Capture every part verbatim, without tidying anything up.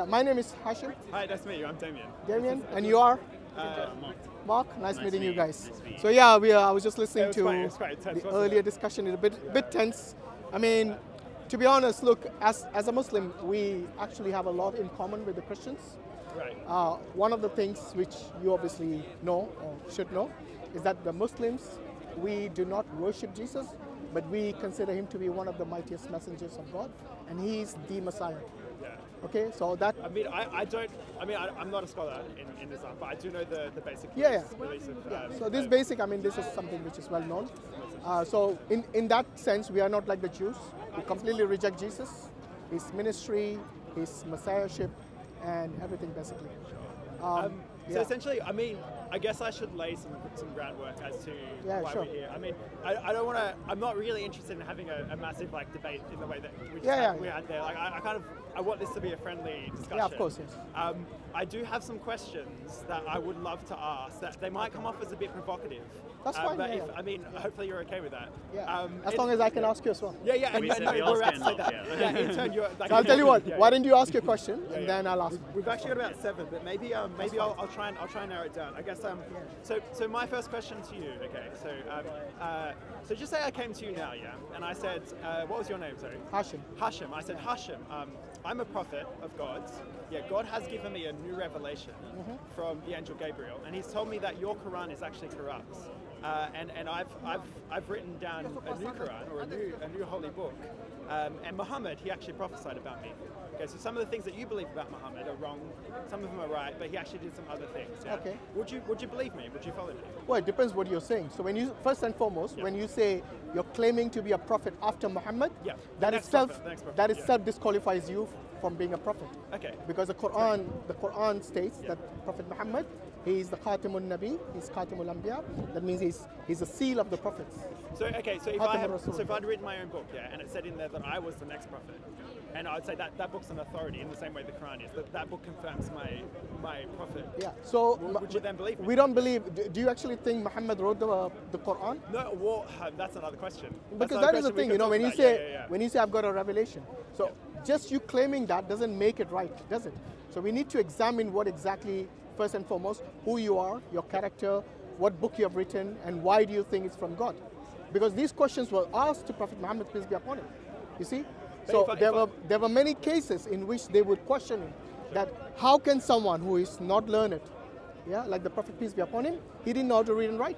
Yeah, my name is Hashim. Hi, nice to meet you. I'm Damien. Damien, and you are? Uh, Mark. Mark, nice, nice meeting you guys. Nice so yeah, we. Uh, I was just listening was to quite, quite tense, the earlier it? discussion. It's a bit, yeah. bit tense. I mean, to be honest, look, as as a Muslim, we actually have a lot in common with the Christians. Right. Uh, one of the things which you obviously know or should know is that the Muslims, we do not worship Jesus, but we consider him to be one of the mightiest messengers of God, and he is the Messiah. Yeah. Okay, so that... I mean, I, I don't... I mean, I, I'm not a scholar in, in Islam, but I do know the, the basic yeah, yeah. release of... Yeah. Um, so this um, basic, I mean, this is something which is well known. Uh, so in, in that sense, we are not like the Jews, who completely reject Jesus, his ministry, his messiahship, and everything basically. Um, um, so yeah. essentially, I mean, I guess I should lay some, some groundwork as to yeah, why sure. we're here. I mean, I, I don't want to, I'm not really interested in having a, a massive like debate in the way that we just yeah, have, yeah. we're out there. Like, I, I kind of, I want this to be a friendly discussion. Yeah, of course, yes. Um, I do have some questions that I would love to ask that they might come off as a bit provocative. That's uh, fine, but yeah, if, yeah. I mean, hopefully you're okay with that. Yeah. Um, as long as I can ask you as well. Yeah, yeah, and we no, we're about to say that. Yeah. Yeah, in turn, you're, like, so I'll tell you what, yeah, why don't you ask your question, yeah, and yeah. then I'll ask. We've, we've actually got about seven, but maybe um, maybe I'll, I'll try and I'll try and narrow it down. I guess um, so so my first question to you, okay, so um, uh, so just say I came to you now, yeah, and I said, uh, what was your name, sorry? Hashim. Hashim, I said, Hashim, um, I'm a prophet of God's. Yeah, God has given me a new revelation mm-hmm. from the angel Gabriel, and he's told me that your Quran is actually corrupt, uh, and and I've I've I've written down a new Quran or a new a new holy book, um, and Muhammad he actually prophesied about me. Okay, so some of the things that you believe about Muhammad are wrong, some of them are right, but he actually did some other things. Yeah? Okay. Would you would you believe me? Would you follow me? Well, it depends what you're saying. So when you first and foremost, yeah. when you say you're claiming to be a prophet after Muhammad, yeah. that itself prophet, prophet, that itself yeah. disqualifies you from being a prophet. Okay. Because the Quran, the Quran states yeah. that Prophet Muhammad, he is the Khatimun Nabi, he's Khatimul Anbiya. That means he's he's the seal of the prophets. So okay, so if Khatim I had so if I'd written my own book, yeah, and it said in there that I was the next prophet, and I'd say that that book's an authority in the same way the Quran is. That that book confirms my my prophet. Yeah. So would, would you then believe me? We don't believe. Do you actually think Muhammad wrote the uh, the Quran? No. Well, um, that's another question. That's because that is the thing, you know, when you say yeah, yeah, yeah. when you say I've got a revelation, so. Yeah. Just you claiming that doesn't make it right, does it? So we need to examine what exactly, first and foremost, who you are, your character, what book you have written, and why do you think it's from God? Because these questions were asked to Prophet Muhammad, peace be upon him. You see? So there were there were many cases in which they would question him that how can someone who is not learned, yeah, like the Prophet, peace be upon him, he didn't know how to read and write.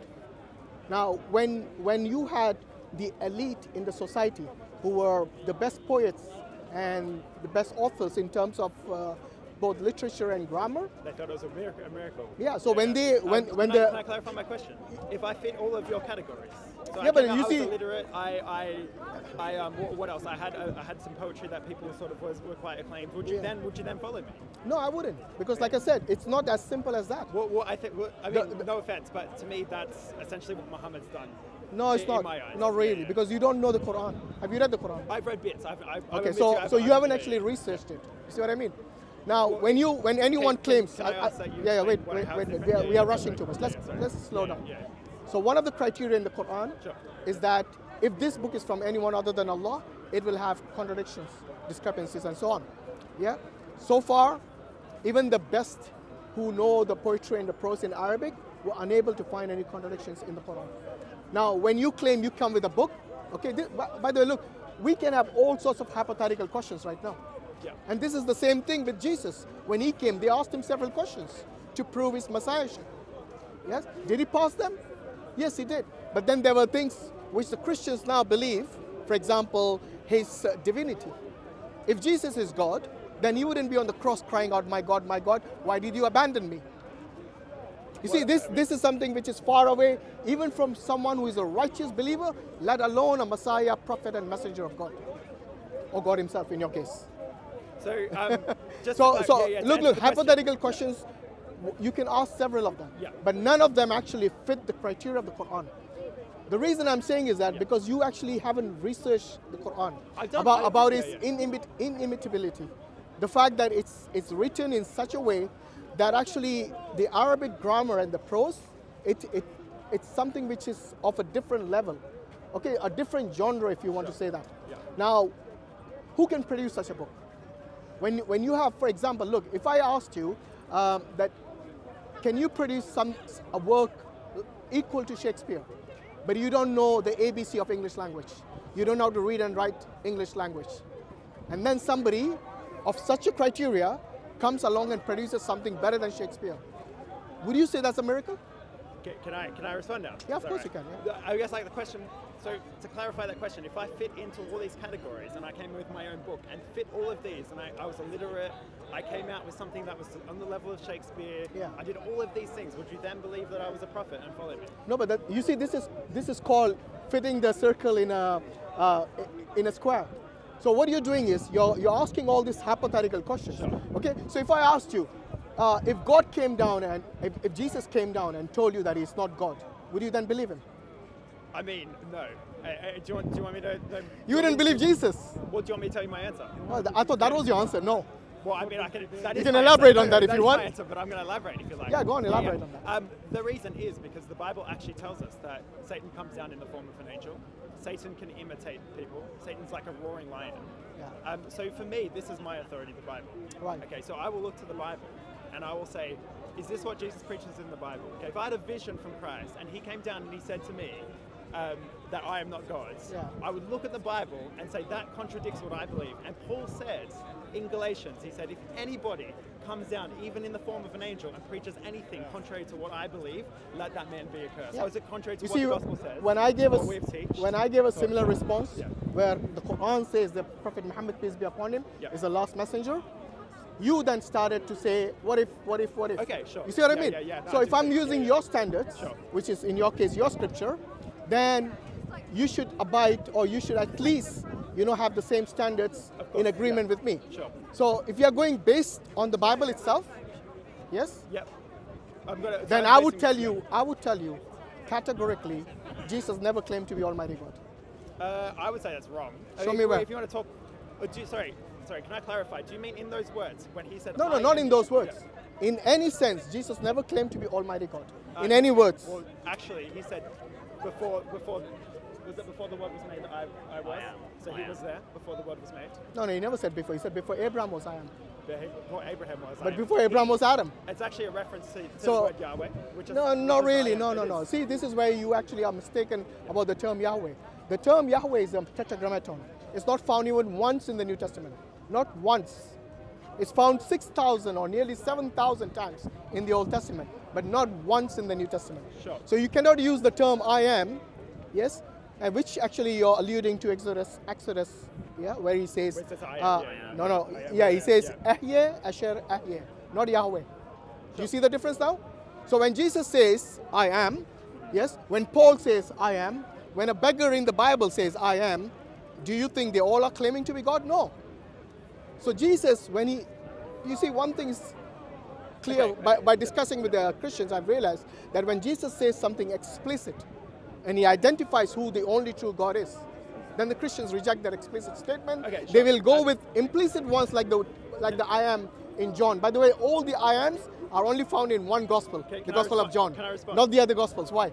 Now, when when you had the elite in the society who were the best poets and the best authors in terms of uh, both literature and grammar. They thought it was a miracle. A miracle. Yeah. So yeah. when they, when, um, when the. Can I clarify my question? If I fit all of your categories. So yeah, I but you I see. I was illiterate. I, I, I um, what, what else? I had, uh, I had some poetry that people sort of was, were quite acclaimed. Would you yeah. then, would you then follow me? No, I wouldn't, because like I said, it's not as simple as that. Well, well I think. Well, I mean, the, the, no offense, but to me, that's essentially what Muhammad's done. No, it's not. Not really, yeah, yeah. because you don't know the Quran. Have you read the Quran? I've read bits. I've, I've, I've okay, so you, I've, so you I've haven't actually researched it. You see what I mean? Now, well, when you when anyone can, claims, can I, I, I, yeah, yeah, wait, wait, wait, wait we are, we are rushing too much. Let's yeah, let's slow yeah, down. Yeah, yeah. So one of the criteria in the Quran sure. is that if this book is from anyone other than Allah, it will have contradictions, discrepancies, and so on. Yeah. So far, even the best who know the poetry and the prose in Arabic were unable to find any contradictions in the Quran. Now, when you claim you come with a book, okay, this, by, by the way, look, we can have all sorts of hypothetical questions right now. Yeah. And this is the same thing with Jesus. When he came, they asked him several questions to prove his messiahship. Yes? Did he pass them? Yes, he did. But then there were things which the Christians now believe, for example, his uh, divinity. If Jesus is God, then he wouldn't be on the cross crying out, "My God, my God, why did you abandon me?" You see, this, this is something which is far away, even from someone who is a righteous believer, let alone a Messiah, prophet, and messenger of God, or God himself in your case. So, um, just so, about, so yeah, yeah, look, look, hypothetical question. questions, yeah. you can ask several of them, yeah. but none of them actually fit the criteria of the Quran. The reason I'm saying is that yeah. because you actually haven't researched the Quran about, about its yeah, yeah. inimit inimitability, the fact that it's, it's written in such a way that actually the Arabic grammar and the prose, it, it, it's something which is of a different level. Okay, a different genre if you want sure. to say that. Yeah. Now, who can produce such a book? When, when you have, for example, look, if I asked you um, that, can you produce some a work equal to Shakespeare, but you don't know the A B C of English language. You don't know how to read and write English language. And then somebody of such a criteria comes along and produces something better than Shakespeare. Would you say that's a miracle? Can, can I can I respond now? Yeah, of course right? you can. Yeah. I guess like the question, so to clarify that question, if I fit into all these categories and I came with my own book and fit all of these and I, I was illiterate, I came out with something that was on the level of Shakespeare, yeah. I did all of these things, would you then believe that I was a prophet and follow me? No, but that, you see, this is, this is called fitting the circle in a, uh, in a square. So what you're doing is you're, you're asking all these hypothetical questions. Sure. Okay, so if I asked you, Uh, if God came down and if, if Jesus came down and told you that he's not God, would you then believe him? I mean, no. Uh, uh, do, you want, do you want me to? to you wouldn't believe Jesus. What do you want me to tell you my answer? Well, I thought that was your answer. No. Well, I mean, I can. That you is can elaborate answer. on that if that you want. That is my answer, but I'm going to elaborate if you like. Yeah, go on, elaborate yeah. on that. Um, the reason is because the Bible actually tells us that Satan comes down in the form of an angel. Satan can imitate people. Satan's like a roaring lion. Yeah. Um, so for me, this is my authority, the Bible. Right. Okay, so I will look to the Bible. And I will say, is this what Jesus preaches in the Bible? Okay, if I had a vision from Christ and he came down and he said to me um, that I am not God, yeah. I would look at the Bible and say that contradicts what I believe. And Paul said in Galatians, he said, if anybody comes down, even in the form of an angel, and preaches anything contrary to what I believe, let that man be accursed. Yeah. So is it contrary to you what see, the gospel says? When I gave a, when I gave a similar response, yeah. where the Quran says the Prophet Muhammad, peace be upon him, yeah. is the last messenger, you then started to say, what if, what if, what if? Okay, sure. You see what yeah, I mean? Yeah, yeah, so if I'm using yeah, yeah. your standards, sure. which is in your case your scripture, then you should abide, or you should at least, you know, have the same standards in agreement yeah. with me. Sure. So if you're going based on the Bible itself, yes? Yep. I'm gonna, then I would tell you, I would tell you categorically, Jesus never claimed to be Almighty God. Uh, I would say that's wrong. Show I mean, me where. If you want to talk, oh, do, sorry. Sorry, can I clarify? Do you mean in those words when he said? No, no, not in those words. Yeah. In any sense, Jesus never claimed to be Almighty God. Um, in any words. Well, actually, he said before, before, was it before the world was made that I, I was? I am. So I he am. was there before the world was made. No, no, he never said before. He said before Abraham was, I am. Before Abraham was. But I am. before Abraham was Adam. It's actually a reference to, to so, the word Yahweh, which is. No, not really. No, no, no. See, this is where you actually are mistaken about the term Yahweh. The term Yahweh is a tetragrammaton. It's not found even once in the New Testament. Not once. It's found six thousand or nearly seven thousand times in the Old Testament, but not once in the New Testament. Sure. So you cannot use the term I am, yes, and which actually you're alluding to Exodus, Exodus, yeah, where he says, where it says I am, uh, yeah, yeah, no, no, I am, yeah, he says, yeah. Ahyeh, Asher, Ahyeh, not Yahweh. Sure. Do you see the difference now? So when Jesus says, I am, yes, when Paul says, I am, when a beggar in the Bible says, I am, do you think they all are claiming to be God? No. So Jesus, when he, you see, one thing is clear, okay, by, by discussing yeah, with yeah. the Christians, I've realized that when Jesus says something explicit and he identifies who the only true God is, then the Christians reject that explicit statement. Okay, sure. They will go with implicit ones like the, like the I am in John. By the way, all the I ams are only found in one gospel, okay, the Gospel of John, not the other gospels. Why?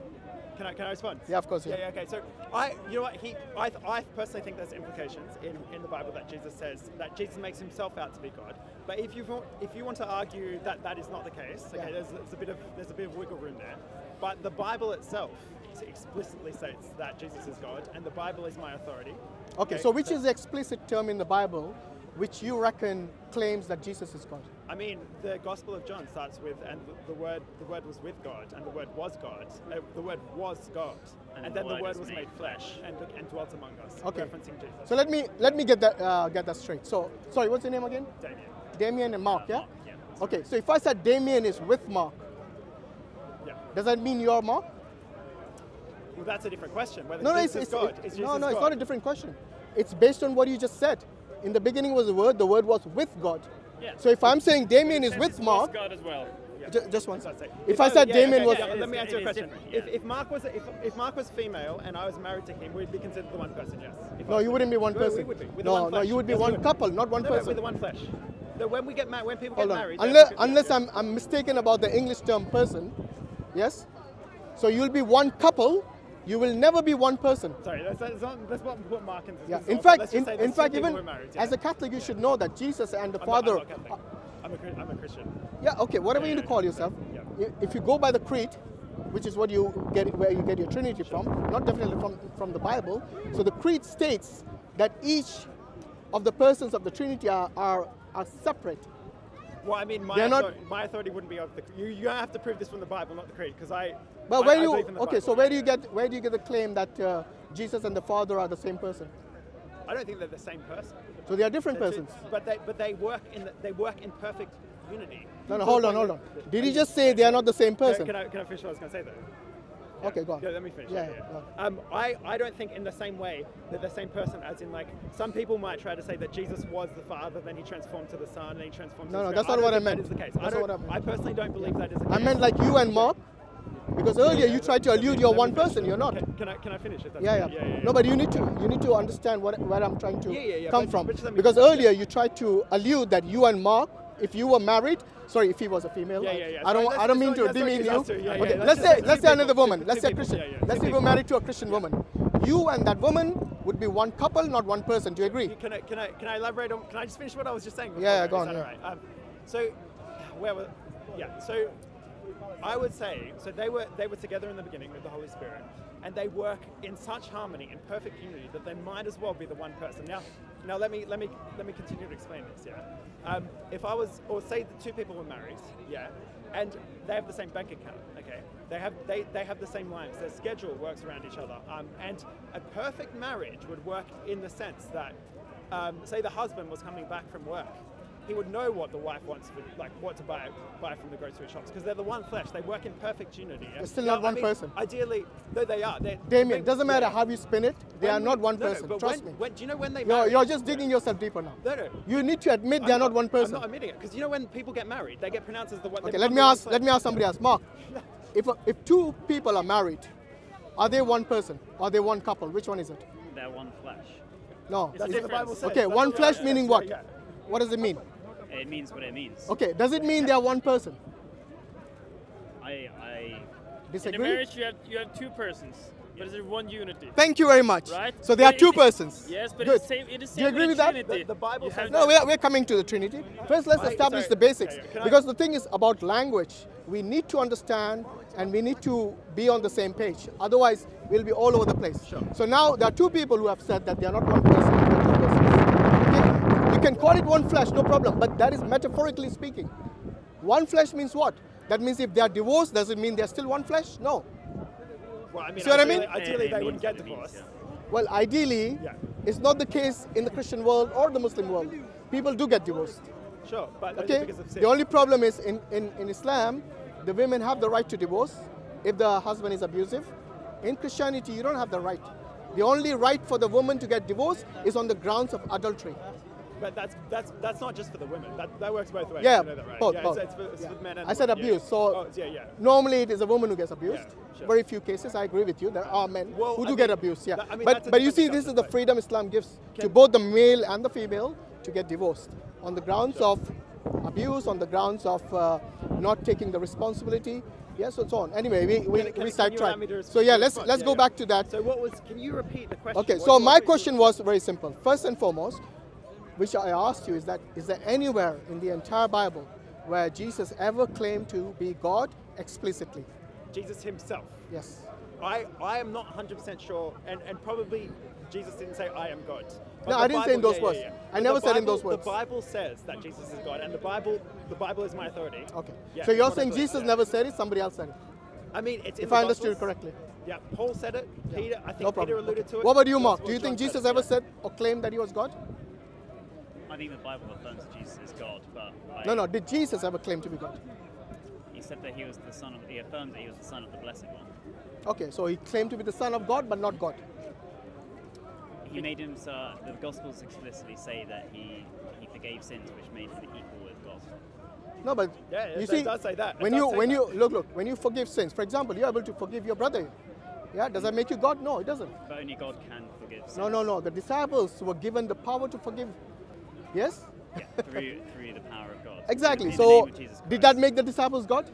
Can I, can I respond? Yeah, of course. Yeah. yeah, yeah okay. So, I, you know what? He, I, I personally think there's implications in, in the Bible that Jesus says that Jesus makes himself out to be God. But if you if you want to argue that that is not the case, okay, yeah. there's, there's a bit of there's a bit of wiggle room there. But the Bible itself explicitly states that Jesus is God, and the Bible is my authority. Okay. okay so, which so, is the explicit term in the Bible, which you reckon claims that Jesus is God? I mean, the Gospel of John starts with, and the, the word, the word was with God, and the word was God. Uh, the word was God, and, and the then the word was made, made flesh and, and dwelt among us. Okay. Referencing Jesus. So let me let me get that uh, get that straight. So sorry, what's your name again? Damien. Damien and Mark, uh, yeah? Mark, yeah. Okay. So if I said Damien is with Mark, yeah. does that mean you're Mark? Well, that's a different question. Whether no, Jesus no, it's, is God, it, is Jesus no, no, God? It's not a different question. It's based on what you just said. In the beginning was the Word. The Word was with God. Yeah. So if I'm saying Damien is with Mark, God as well. Yeah. Ju just one second. If, if I said yeah, Damien okay, was, yeah, let me answer your question. Yeah. If, if Mark was, if, if Mark was female and I was married to him, we'd be considered the one person. Yes. If no, you wouldn't be one person. We, we would be. No, one no, you would be yes, one would. couple, not one no, person. No, with the one flesh. The, when we get married, when people Hold get on. married, unless, unless I'm, I'm mistaken about the English term person, yes. So you'll be one couple. You will never be one person. Sorry, that's, that's, not, that's not what Mark and yeah. In fact, in, in fact, even married, yeah. as a Catholic, you yeah. should know that Jesus and the I'm Father. Not, I'm, not Catholic. I'm, a, I'm a Christian. Yeah, okay, whatever yeah, you yeah, call yourself. Yeah. You, if you go by the creed, which is what you get, where you get your Trinity sure. from, not definitely from from the Bible. So the creed states that each of the persons of the Trinity are are, are separate. Well, I mean, my authority, not, my authority wouldn't be able to. You you have to prove this from the Bible, not the creed, because I. But I, where I you okay? Bible, so where yeah. do you get where do you get the claim that uh, Jesus and the Father are the same person? I don't think they're the same person. So they are different they're persons. Two, but they but they work in the, they work in perfect unity. No, no, hold on, hold on. Did he just say they are not the same person? Can I can I finish what I was going to say though? Yeah. Okay, go on. Yeah, let me finish. Yeah. yeah, yeah. Um, I I don't think in the same way that the same person, as in like some people might try to say that Jesus was the Father, then he transformed to the Son, and he transformed. No, to the no, that's not what I meant. That is the case. That's I not what I meant. I personally don't believe that is the case. I meant like you and Mark. Because earlier you tried to allude you're one person, you're not. Can, can I can I finish it? Yeah yeah. Yeah, yeah, yeah. No, but you need to you need to understand what where I'm trying to yeah, yeah, yeah, come but, from. But because earlier you tried to allude that you and Mark, if you were married, sorry, if he was a female, yeah, yeah, yeah. I don't so I don't mean to demean you. To. Yeah, okay, yeah, let's say let's say another woman, let's say a Christian, yeah, yeah, let's say you were married to a Christian woman. You and that woman would be one couple, not one person. Do you agree? Can I can I can I elaborate on? Can I just finish what I was just saying? Before? Yeah, yeah, go on. Is that all right? Um, so where was yeah so. I would say, so they were they were together in the beginning with the Holy Spirit, and they work in such harmony and perfect unity that they might as well be the one person. Now, now let me let me let me continue to explain this. Yeah, um, if I was, or say the two people were married, yeah, and they have the same bank account. Okay, they have they they have the same lives. Their schedule works around each other, um, and a perfect marriage would work in the sense that, um, say, the husband was coming back from work. He would know what the wife wants, for, like what to buy buy from the grocery shops, because they're the one flesh. They work in perfect unity. Yeah? They're still not now, one I mean, person. Ideally, though they are. Damien, it doesn't matter yeah. how you spin it. They when, are not one no, person. No, Trust when, me. When, do you know when they you're, marry? You're just digging yourself deeper now. No, no. You need to admit I'm they are not, not one person. I'm not admitting it, because you know when people get married, they get pronounced as the one. Okay, let me ask. Let me ask somebody else. Mark, if if two people are married, are they one person? Are they one couple? Which one is it? They're one flesh. No, it's that's what the Bible says. Okay, that's one flesh yeah, meaning what? Yeah. What does it mean? It means what it means. Okay, does it mean they are one person? I, I disagree. In a marriage, you have, you have two persons, but is it one unity? Thank you very much. Right? So they but are two it, persons. Yes, but it's same, it is same. Do you agree with that? The, the Bible says no, we're, we're coming to the Trinity. First, let's establish Sorry. the basics. Yeah, yeah. Because I, the thing is about language, we need to understand and we need to be on the same page. Otherwise, we'll be all over the place. Sure. So now there are two people who have said that they are not one person, but two persons. You can call it one flesh, no problem, but that is metaphorically speaking. One flesh means what? That means if they are divorced, does it mean they are still one flesh? No. Well, I mean, See what ideally, I mean? Ideally, they wouldn't get divorced. Well, ideally, yeah. it's not the case in the Christian world or the Muslim world. People do get divorced. Sure, but okay? because of sin. The only problem is in, in, in Islam, the women have the right to divorce if the husband is abusive. In Christianity, you don't have the right. The only right for the woman to get divorced is on the grounds of adultery. But that's that's that's not just for the women. That that works both ways. Yeah, you know that, right? both, yeah both. It's, it's for, it's yeah. for men and I said abuse. Yeah. So oh, yeah, yeah. normally it is a woman who gets abused. Yeah, sure. Very few cases. I agree with you. There are men well, who do I mean, get abused. Yeah, that, I mean, but but you see, this is the freedom Islam gives Can, to both the male and the female to get divorced on the grounds sure. of abuse, on the grounds of uh, not taking the responsibility. Yes, and so on. Anyway, we we, can, can, we sidetracked. So yeah, let's let's yeah, go yeah. back to that. So what was? Can you repeat the question? Okay. So my question was very simple. First and foremost, which I asked you is that, is there anywhere in the entire Bible where Jesus ever claimed to be God explicitly? Jesus himself. Yes. I, I am not one hundred percent sure, and, and probably Jesus didn't say, I am God. But no, I didn't Bible, say in those yeah, words. Yeah, yeah. I never Bible, said in those words. The Bible says that Jesus is God, and the Bible the Bible is my authority. Okay. Yeah, so you're saying Jesus yeah. never said it, somebody else said it? I mean, it's in If the I understood Gospels, correctly. Yeah, Paul said it. Yeah. Peter, I think no Peter alluded okay. to it. What about you, Mark? Do you think John Jesus said, ever yeah. said or claimed that he was God? I think the Bible affirms Jesus is God, but... I no, no, did Jesus ever claim to be God? He said that he was the son of... He affirmed that he was the son of the Blessed One. Okay, so he claimed to be the son of God, but not God. He made him... Uh, the Gospels explicitly say that he, he forgave sins, which made him equal with God. No, but yeah, yeah, you see... Does say that. When you... When that. you Look, look, when you forgive sins, for example, you're able to forgive your brother. Yeah, does that make you God? No, it doesn't. But only God can forgive sins. No, no, no. The disciples were given the power to forgive... Yes? Yeah, through, through the power of God. Exactly. So, did that make the disciples God?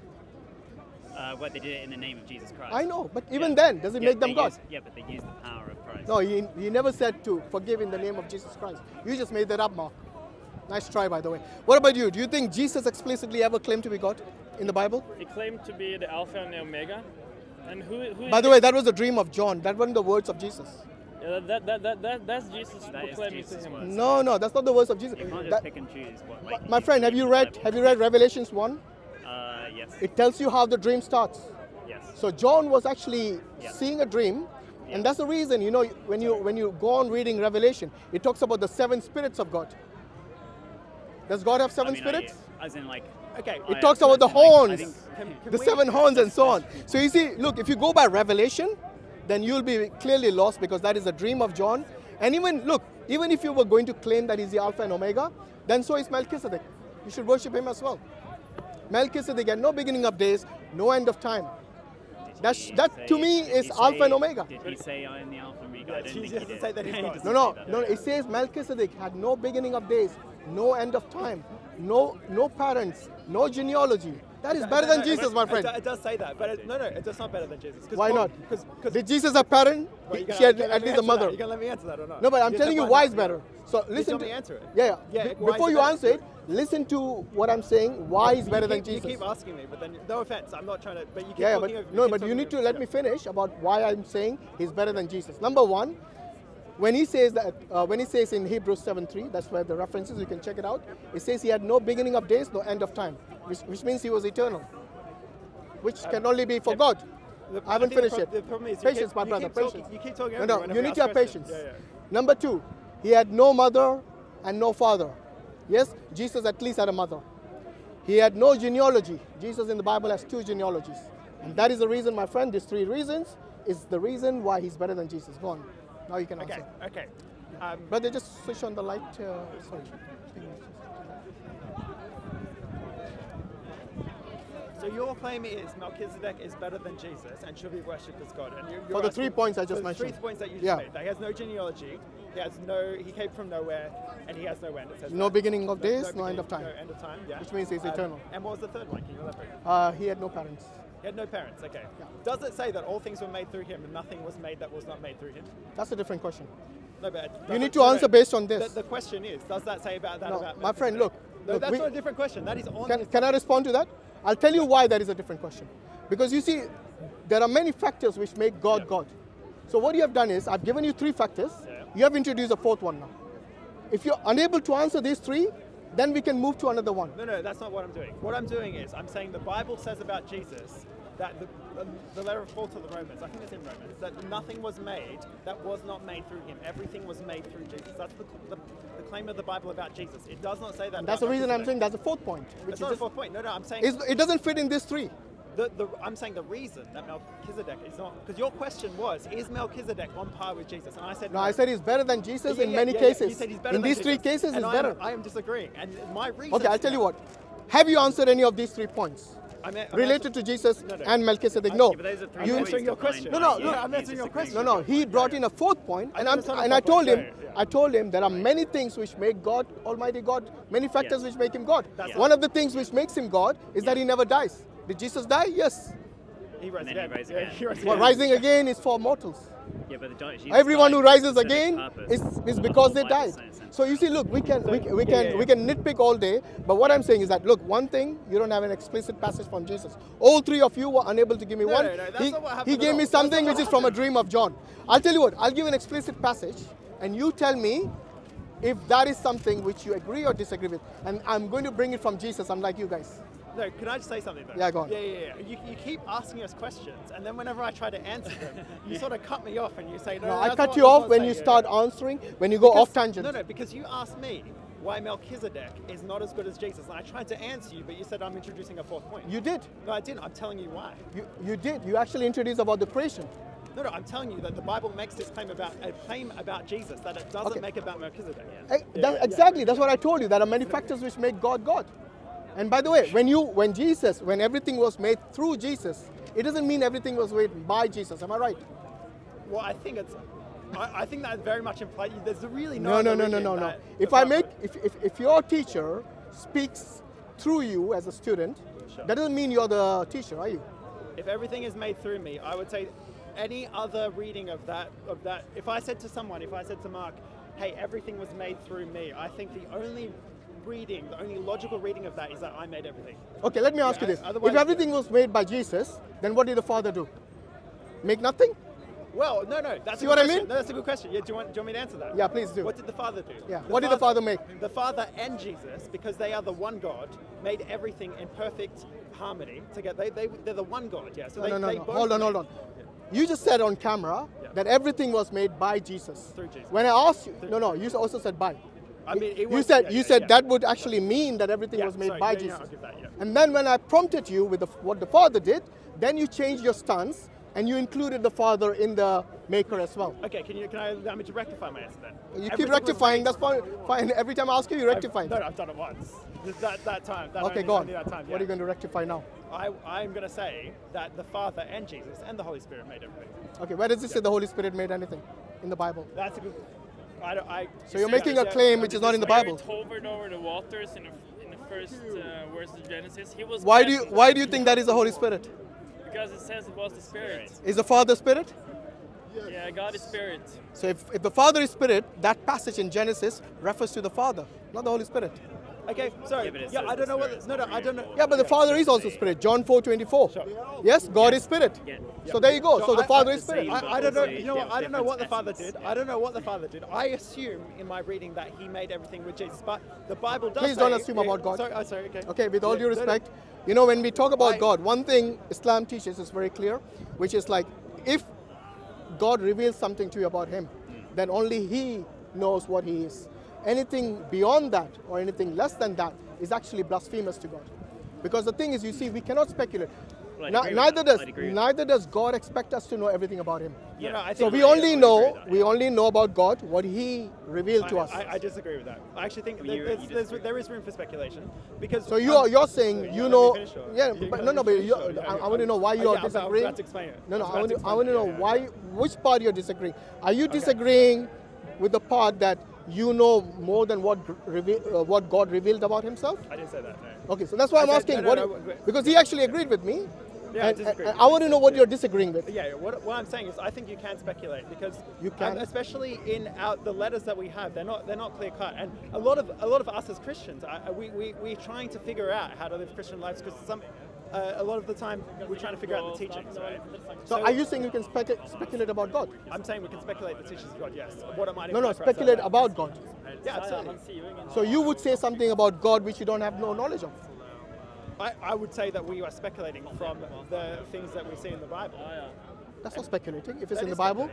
Uh, uh, well, they did it in the name of Jesus Christ. I know, but even yeah. then, does it yeah, make them God? Use, yeah, but they used the power of Christ. No, he, he never said to forgive in the name of Jesus Christ. You just made that up, Mark. Nice try, by the way. What about you? Do you think Jesus explicitly ever claimed to be God in the Bible? He claimed to be the Alpha and the Omega. And who, who by the way, that was a dream of John. That wasn't the words of Jesus. Yeah, that, that, that, that, that's Jesus that proclaiming Jesus to him. No, no, that's not the words of Jesus. You can't just that, pick and choose what, like, my friend, have you read have you read Revelations one? Uh, yes. It tells you how the dream starts. Yes. So John was actually yes. seeing a dream, yes. and that's the reason, you know, when you when you go on reading Revelation, it talks about the seven spirits of God. Does God have seven I mean, spirits? I, as in like Okay, it I talks about the horns, think, think, can, the can seven horns and so on. So you see, look, if you go by Revelation, then you'll be clearly lost because that is a dream of John. And even, look, even if you were going to claim that he's the Alpha and Omega, then so is Melchizedek. You should worship him as well. Melchizedek had no beginning of days, no end of time. That's, that say, to me is Alpha say, and Omega. Did he say I am the Alpha and Omega? Yeah, I don't think he did. Say that he's God. No, no, no, it says Melchizedek had no beginning of days, no end of time. No, no parents, no genealogy. That is better than Jesus, my friend. It does say that, but it, no, no, it's not better than Jesus. Why not? Cause, cause did Jesus have a parent? Well, he, gonna, she had at least a mother. You gonna let me answer that or not? No, but I'm you telling you why it's better. So listen to me answer it. Yeah, yeah. yeah Be, before you answer it, listen to what I'm saying. Why yeah, is better keep, than Jesus? You keep asking me, but then no offense, I'm not trying to. But you keep yeah, talking but, over, no, but you need to let me finish about why I'm saying he's better than Jesus. Number one. When he says that, uh, when he says in Hebrews seven three, that's where the reference is, you can check it out. It says he had no beginning of days, no end of time, which, which means he was eternal, which um, can only be for God. The, I haven't I finished it. Patience, keep, my brother, patience. Talking, you keep talking. No, no, you need to have questions. patience. Yeah, yeah. Number two, he had no mother and no father. Yes, Jesus at least had a mother. He had no genealogy. Jesus in the Bible has two genealogies. And that is the reason, my friend, these three reasons is the reason why he's better than Jesus. Go on. Now you can answer. Okay, okay. Um, but they just switch on the light. Uh, sorry. So your claim is Melchizedek is better than Jesus and should be worshipped as God. And you, you're For the asking, three points I just so mentioned. Three points that you just yeah. made. That he has no genealogy. He has no. He came from nowhere, and he has no end. It says no that. beginning of days, no, no, no end of time. No end of time. Yeah. Which means he's um, eternal. And what was the third one? Can you elaborate? Uh, he had no parents. He had no parents, okay. Yeah. Does it say that all things were made through him and nothing was made that was not made through him? That's a different question. No, but you need to answer based on this. The, the question is, does that say about that? No, about my friend, look. No, look, that's we, not a different question. That is on can, can I respond to that? I'll tell you why that is a different question. Because you see, there are many factors which make God yeah. God. So what you have done is, I've given you three factors. Yeah. You have introduced a fourth one now. If you're unable to answer these three, then we can move to another one. No, no, that's not what I'm doing. What I'm doing is, I'm saying the Bible says about Jesus that the, the letter of Paul to the Romans, I think it's in Romans, that nothing was made that was not made through him. Everything was made through Jesus. That's the, the, the claim of the Bible about Jesus. It does not say that. And that's the reason I'm saying that's a fourth point. It's not a fourth point. No, no, I'm saying... It doesn't fit in these three. The, the, I'm saying the reason that Melchizedek is not... Because your question was, is Melchizedek on par with Jesus? And I said... No, no. I said he's better than Jesus yeah, in yeah, many yeah, cases. Yeah. You said he's better in than these Jesus. three cases, he's better. Am, I am disagreeing. And my reason... Okay, I'll tell you what. Have you answered any of these three points? I'm a, I'm related answer, to Jesus no, no. and Melchizedek? No. Okay, but those are three you answering your question. No, no, no. Yeah, I'm answering your question. No, no. He brought in a fourth point, and, I'm, and I told him, yeah. I told him there are many things which make God, Almighty God, many factors yeah. which make him God. That's One right. of the things which makes him God is yeah. that he never dies. Did Jesus die? Yes. He rises again. He again. Yeah, he again. Well, rising again is for mortals. Yeah, but the Jesus Everyone who rises again is, is because the they died. So you see, look, we can we, we yeah, can yeah, yeah. we can nitpick all day, but what I'm saying is that look, one thing you don't have an explicit passage from Jesus. All three of you were unable to give me no, one. No, no, that's he not what happened he gave all. me something which is from a dream of John. I'll tell you what. I'll give an explicit passage, and you tell me if that is something which you agree or disagree with. And I'm going to bring it from Jesus, unlike you guys. No, can I just say something though? Yeah, go on. Yeah, yeah, yeah. You, you keep asking us questions, and then whenever I try to answer them, you yeah. sort of cut me off and you say, no, no I cut you off when you start yeah. answering, when you go because, off tangent. No, no, because you asked me why Melchizedek is not as good as Jesus. And I tried to answer you, but you said I'm introducing a fourth point. You did. No, I didn't. I'm telling you why. You, you did. You actually introduced about the creation. No, no, I'm telling you that the Bible makes this claim about a claim about Jesus that it doesn't okay. make about Melchizedek. Yeah. I, that, yeah, exactly. Yeah. That's what I told you. There are many factors which make God God. And by the way, when you, when Jesus, when everything was made through Jesus, it doesn't mean everything was made by Jesus. Am I right? Well, I think it's, I, I think that very much implies there's really no. No, no, no, no, no, no. If I make, if, if if your teacher speaks through you as a student, sure. that doesn't mean you're the teacher, are you? if everything is made through me, I would say any other reading of that, of that, if I said to someone, if I said to Mark, hey, everything was made through me, I think the only reading, the only logical reading of that is that I made everything. Okay, let me ask yeah, you this. If everything was made by Jesus, then what did the Father do? Make nothing? Well, no, no. That's See a what question. I mean? No, that's a good question. Yeah, do you want, do you want me to answer that? Yeah, please do. What did the Father do? Yeah. The what father, did the Father make? The Father and Jesus, because they are the one God, made everything in perfect harmony together. They, they, they're the one God, yeah. So no, they, no, no, they no. Both hold on, hold on. Yeah. You just said on camera yeah. that everything was made by Jesus. Through Jesus. When I asked you, Through no, no, you also said by. I mean, it was, you said, yeah, you yeah, said yeah. that would actually mean that everything yeah, was made sorry, by yeah, Jesus. Yeah, I'll give that, yeah. And then when I prompted you with the, what the Father did, then you changed your stance and you included the Father in the maker as well. Okay, can you can I allow me to rectify my answer then? You everything keep rectifying. That's fine. Fine. Every time I ask you, you rectify. I've, no, I've done it once. That that time. That okay, only, go on. That time, yeah. What are you going to rectify now? I I'm going to say that the Father and Jesus and the Holy Spirit made everything. Okay, where does it yeah. say the Holy Spirit made anything in the Bible? That's a good. I don't. I. So you're making a claim which is not in the Bible. Hovered over the waters in the, in the first uh, verse of Genesis. He was. Why do you Why do you think that is the Holy Spirit? Because it says it was the Spirit. Is the Father Spirit? Yeah, God is Spirit. So if, if the Father is Spirit, that passage in Genesis refers to the Father, not the Holy Spirit. Okay, sorry. Yeah, yeah I don't know what... No, no, I don't know. Yeah, but the Father is also Spirit. John four twenty-four. Sure. Yes, God yeah. is Spirit. Yeah. So there you go. So, so the I, Father is Spirit. I, I don't know. You know what? I don't know what the Father did. I don't know what the Father did. I assume in my reading that he made everything with Jesus. But the Bible does Please say, don't assume about God. Sorry, oh, sorry, okay. Okay, with all yeah, due respect, you know, when we talk about I, God, one thing Islam teaches is very clear, which is like, if God reveals something to you about him, mm. then only he knows what he is. Anything beyond that or anything less than that is actually blasphemous to God. Because the thing is, you see, we cannot speculate. Well, Na neither does neither does God expect us to know everything about him. Yeah. No, no, I think so we I, only I know that, yeah. we only know about God what he revealed I, to us. I, I disagree with that. I actually think there, there's, there's, there is room for speculation because. So you are you're saying you know yeah but no no but I want to know why you are disagreeing. No no I want I want to know why which part you're disagreeing. Are you disagreeing with the part that you know more than what uh, what God revealed about himself? I didn't say that. No. Okay, so that's why I I'm said, asking. No, no, what, no, because he actually agreed with me. Yeah, and, I, and I want to know what yeah. you're disagreeing with. Yeah, what, what I'm saying is I think you can speculate because you can, especially in our, the letters that we have, they're not they're not clear cut, and a lot of a lot of us as Christians, are, we we we're trying to figure out how to live Christian lives because some. Uh, a lot of the time we're trying to figure out the teachings, right? So, so are you saying you can specu speculate about God? I'm saying we can speculate the teachings of God, yes. What am I no, no, speculate about God. Yeah, absolutely. So you would say something about God which you don't have no knowledge of? I, I would say that we are speculating from the things that we see in the Bible. That's not speculating. If it's in the Bible,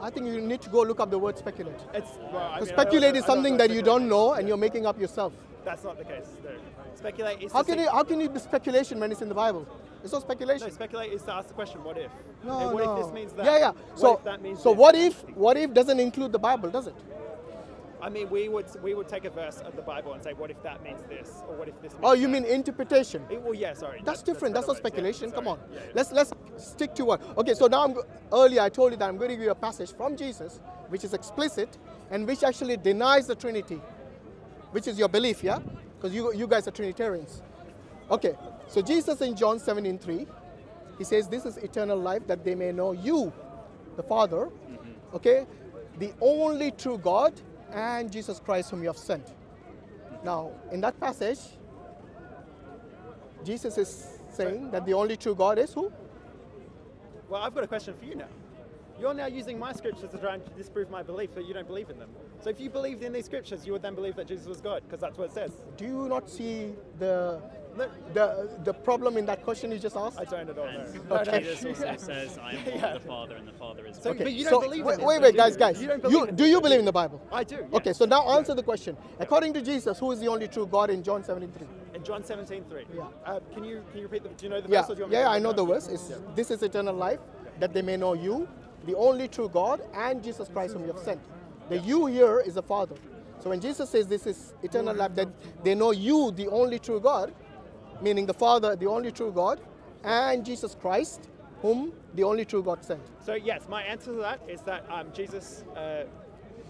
I think you need to go look up the word speculate. It's, well, I mean, speculate is something that you don't know and you're making up yourself. That's not the case. No. Speculate is how can you how can you do speculation when it's in the Bible? It's not speculation. No, speculate is to ask the question, what if? No, and what no. if this means that? Yeah, yeah. So what if that means so this? what if what if doesn't include the Bible, does it? I mean, we would we would take a verse of the Bible and say, what if that means this, or what if this? Means oh, you that? mean interpretation? It, well, yeah, sorry. That's, that's different. That's, that's not speculation. Yeah, Come on. Yeah, yeah. Let's let's stick to what. Okay, so now I'm, earlier I told you that I'm going to give you a passage from Jesus, which is explicit and which actually denies the Trinity, which is your belief, yeah? Because you, you guys are Trinitarians. Okay, so Jesus in John seventeen three, he says, this is eternal life, that they may know you, the Father, mm-hmm. okay, the only true God, and Jesus Christ whom you have sent. Now, in that passage, Jesus is saying that the only true God is who? Well, I've got a question for you now. You're now using my scriptures to try and disprove my belief that you don't believe in them. So if you believed in these scriptures, you would then believe that Jesus was God, because that's what it says. Do you not see the the the problem in that question you just asked? I don't at all. No. Okay. Jesus also says, "I am yeah. one with the Father, and the Father is." So, okay. But you don't so, believe in it. Wait, wait, guys, guys. You don't believe you, in do you believe in the Bible? I do. Yes. Okay. So now answer the question. According to Jesus, who is the only true God in John seventeen three? In John seventeen three. Yeah. Uh, can you can you repeat the? Do you know the yeah. verse? Or do you want yeah, me to I know the verse. It's, yeah. This is eternal life, that they may know you, the only true God, and Jesus Christ whom you have sent. The yeah. you here is the Father. So when Jesus says this is eternal life, that they know you, the only true God, meaning the Father, the only true God, and Jesus Christ, whom the only true God sent. So yes, my answer to that is that um, Jesus uh,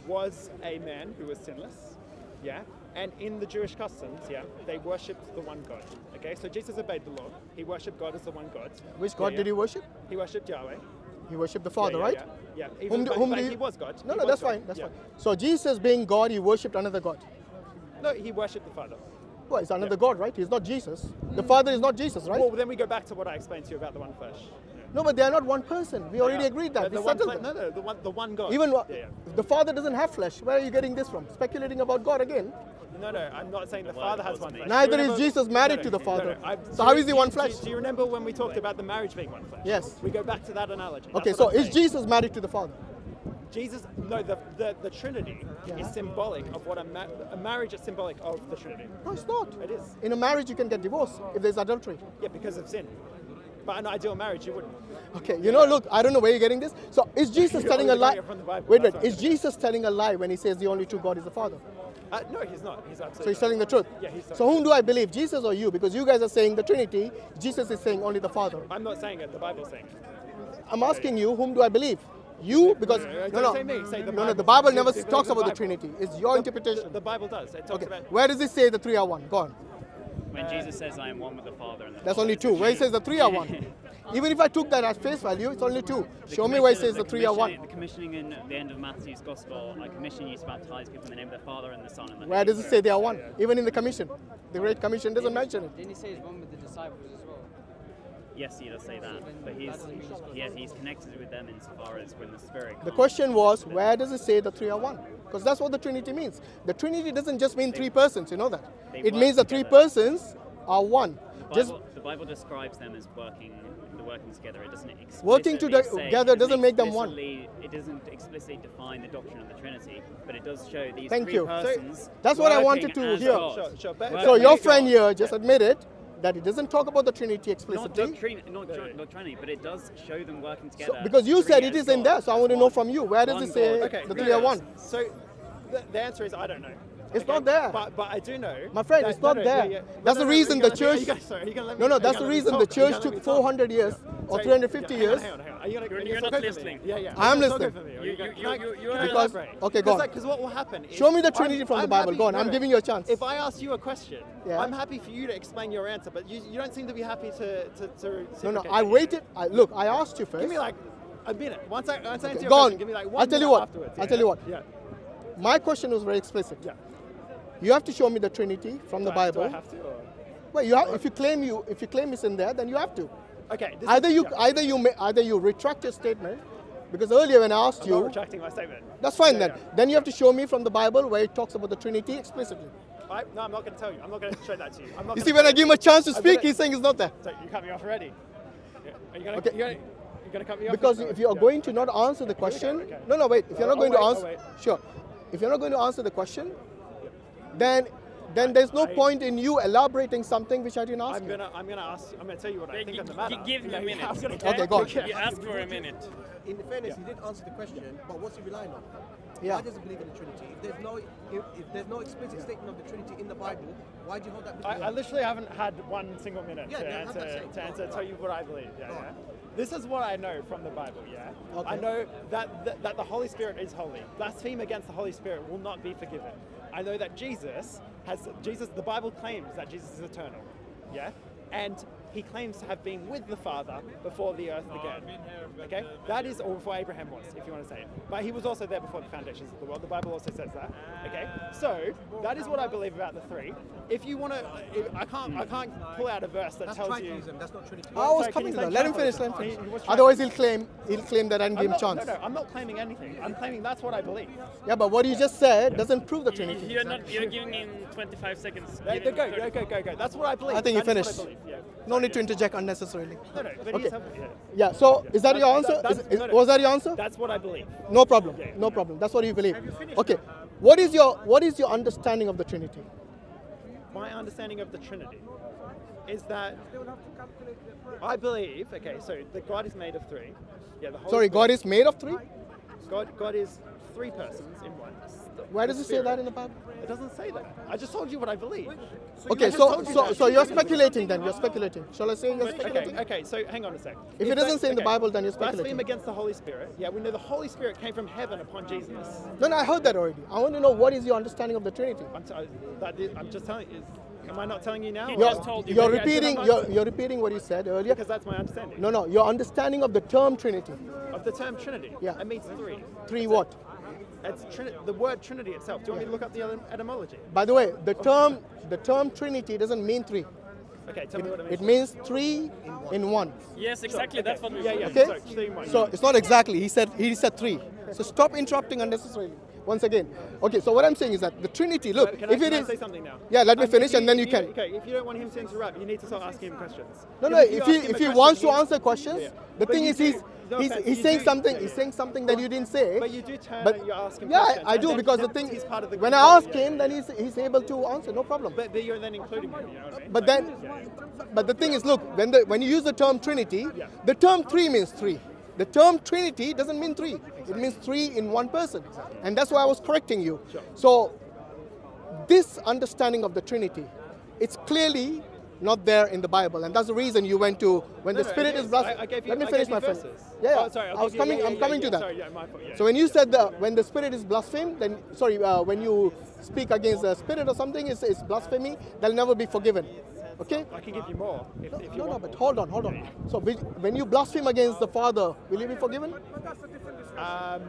was a man who was sinless, yeah, And in the Jewish customs, yeah, they worshipped the one God. Okay, so Jesus obeyed the law. He worshipped God as the one God. Which God yeah, yeah. did he worship? He worshipped Yahweh. He worshipped the Father, yeah, yeah, right? Yeah. yeah. Whom, do, whom did he, he was God. No, he no, that's God. fine. That's yeah. fine. So Jesus being God, he worshipped another God. No, he worshipped the Father. Well, it's another yeah. God, right? He's not Jesus. Mm. The Father is not Jesus, right? Well, then we go back to what I explained to you about the one flesh. Yeah. No, but they are not one person. We no, already no. agreed that. No, the, one flesh, no, no, the, one, the one God. Even yeah, yeah. the Father doesn't have flesh. Where are you getting this from? Speculating about God again? No, no, I'm not saying the Father has one flesh. Neither remember, is Jesus married no, no, to the Father. No, no, so how is he one flesh? Do, do you remember when we talked about the marriage being one flesh? Yes. We go back to that analogy. Okay, so is Jesus married to the Father? Jesus, no, the, the, the Trinity yeah. is symbolic of what a, ma a marriage is symbolic of the Trinity. No, it's not. It is. In a marriage, you can get divorced if there's adultery. Yeah, because of sin. But an ideal marriage, you wouldn't. Okay, you yeah. know, look, I don't know where you're getting this. So is Jesus telling a lie? Bible, wait, wait, is Jesus telling a lie when he says the only true God is the Father? Uh, no, he's not. He's absolutely so he's telling the truth. Yeah, he's so whom do I believe, Jesus or you? Because you guys are saying the Trinity. Jesus is saying only the Father. I'm not saying it. The Bible is saying it. I'm asking you, whom do I believe? You, because no, no, no, no, no, say the, no, no, the Bible never it's talks about the, the Trinity. It's your the, interpretation. The Bible does. It talks okay. about. Where does it say the three are one? Go on. When uh, Jesus says, "I am one with the Father," and the that's Father only two. Where he says the three are one. Even if I took that at face value, it's only two. The Show me where it says the, the three are one. The commissioning in the end of Matthew's Gospel, I commission you to baptize people in the name of the Father and the Son and the Where Holy does it say they are one? Yeah, yeah. Even in the commission. The Great Commission doesn't didn't, mention it. Didn't he say he's one with the disciples as well? Yes, he does say that. But he's, he, he's connected with them insofar as when the Spirit comes. The question was, where does it say the three are one? Because that's what the Trinity means. The Trinity doesn't just mean they, three persons, you know that. It means the three persons are one. The Bible, just, the Bible describes them as working working together. It doesn't explicitly working together doesn't, doesn't make them one. It doesn't explicitly define the doctrine of the Trinity, but it does show these Thank three you. persons. So that's what I wanted to hear. Sure, sure. So your friend God. here just yeah. admitted that it doesn't talk about the Trinity explicitly. Not doctrine, not, yeah. not Trinity, but it does show them working together. So, because you said it is God. in there, so I want to know from you. Where does one it say okay, the three are one? So the, the answer is I don't know. It's okay, not there. But, but I do know. My friend, that, it's not no, no, there. Yeah, yeah. That's no, no, the reason the church... No, no, that's the reason the church took four hundred years yeah. or so three hundred fifty yeah, years. Hang on, hang on. Are you gonna, you're, you're, you're not okay listening. Yeah, yeah. I am listening. Because, okay, go on. Because what will happen is... Show me the Trinity I'm, from I'm the Bible. Happy, go on, no, I'm giving you a chance. If I ask you a question, yeah. I'm happy for you to explain your answer, but you, you don't seem to be happy to... to, to no, no, I waited. Look, I asked you first. Give me like a minute. Once I answer your question, give me like one minute afterwards. I'll tell you what. My question was very explicit. Yeah. You have to show me the Trinity from do the I, Bible. Do I have to? Or? Well, you have, if you claim you if you claim it's in there, then you have to. Okay. This either is, you yeah. either you may, either you retract your statement, because earlier when I asked I'm you, not retracting my statement. That's fine yeah, then. Yeah. Then you have to show me from the Bible where it talks about the Trinity explicitly. I, no, I'm not going to tell you. I'm not going to show that to you. I'm not you see, when I give him a chance to speak, gonna, he's saying it's not there. So you cut me off already. Are you going to? Okay. You're going to cut me off? Because if you are yeah. going to not answer the question, okay, okay. no, no, wait. If you're not oh, going wait, to answer, oh, sure. If you're not going to answer the question, then then there's no I, point in you elaborating something which I didn't ask. I'm you. gonna I'm gonna ask. I'm gonna tell you what I think on the matter. Give me a minute. Okay, okay, go. You ask for a minute. In fairness, yeah. he did answer the question, but what's he relying on? Yeah. Why does he believe in the Trinity? If there's no if, if there's no explicit yeah. statement of the Trinity in the Bible, why do you hold that? I, I literally haven't had one single minute yeah, to, yeah, answer, to, to answer. To tell you what I believe. Yeah. yeah. This is what I know from the Bible, yeah? Okay. I know that, that, that the Holy Spirit is holy. Blaspheme against the Holy Spirit will not be forgiven. I know that Jesus has, Jesus, the Bible claims that Jesus is eternal, yeah? And he claims to have been with the Father before the earth began, okay? That is, or before Abraham was, if you want to say it. But he was also there before the foundations of the world. The Bible also says that, okay? So, that is what I believe about the three. If you want to, I can't, I can't pull out a verse that that's tells you. That's not Trinity. I was so coming to that. Let him finish. Let him finish. He, he Otherwise, he'll claim. He'll claim that I didn't give him a chance. No, no, I'm not claiming anything. I'm claiming that's what I believe. Yeah, but what you just said yeah. doesn't prove the Trinity. You're not. You're giving him twenty-five seconds. Go, go, go, go, go, go. That's what I believe. I think you finished. Yeah. No need yeah. to interject unnecessarily. No, no. But okay. Yeah. yeah. So, yeah. is that your answer? That, is, is, no, no. Was that your answer? That's what I believe. No problem. Yeah, yeah, no yeah. problem. That's what you believe. Have you finished? Okay. What is your What is your understanding of the Trinity? My understanding of the Trinity is that I believe, okay, so the God is made of three. Yeah, the Holy Sorry, Spirit, God is made of three? God, God is three persons in one. Where does it say that in the Bible? It doesn't say that. I just told you what I believe. So okay, so so, you so you're speculating then. You're speculating. Shall I say you're speculating? Okay, okay, so hang on a sec. If, if it doesn't say in okay. the Bible, then you're speculating. Blaspheme against the Holy Spirit. Yeah, we know the Holy Spirit came from heaven upon Jesus. No, no, I heard that already. I want to know what is your understanding of the Trinity. I'm, t that is, I'm just telling you. Am I not telling you now? He just told you. You're repeating, you're, you're repeating what you said earlier. Because that's my understanding. No, no, your understanding of the term Trinity. Of the term Trinity? Yeah. It means three. Three that's what? It. It's trini the word Trinity itself. Do you yeah. want me to look up the etymology? By the way, the term, the term Trinity doesn't mean three. Okay, tell it, me what it means. It means three in one. In one. Yes, exactly. So, okay. That's what we yeah, yeah. Okay? So, three so it's not exactly. He said, he said three. So stop interrupting unnecessarily. Once again, okay, so what I'm saying is that the Trinity, look, can I, if it can is... I say something now? Yeah, let me um, finish you, and then you, you can... Okay, if you don't want him to interrupt, you need to start asking him questions. No, no, if, if, if he, if he question, wants to answer questions, yeah. the but thing is do, he's, no he's, offense, he's, saying do, something, yeah, yeah. he's saying something that you didn't say. But you do turn but, and you ask him yeah, questions. Yeah, I do, because the thing... He's part of the when I ask yeah, him, yeah, then he's, he's able to answer, no problem. But, but you're then including him, you know what I mean? But then... But the thing is, look, when the when you use the term Trinity, the term three means three. The term Trinity doesn't mean three. Exactly. It means three in one person. Exactly. And that's why I was correcting you. Sure. So this understanding of the Trinity, it's clearly not there in the Bible. And that's the reason you went to, when no, the Spirit no, is blessed. Let me I finish my verses. Friend. Yeah, yeah. Oh, sorry, I was you, coming, yeah, yeah, I'm coming yeah, yeah, to that. Sorry, yeah, my fault, yeah, so when you yeah, said yeah, that yeah. when the Spirit is blasphemed, then, sorry, uh, when you speak against the Spirit or something, it's, it's blasphemy, they'll never be forgiven. Okay? I can give you more. If, no, if you no, no, but hold on, hold on. Yeah, yeah. So will, when you blaspheme against the Father, will you be forgiven? Um,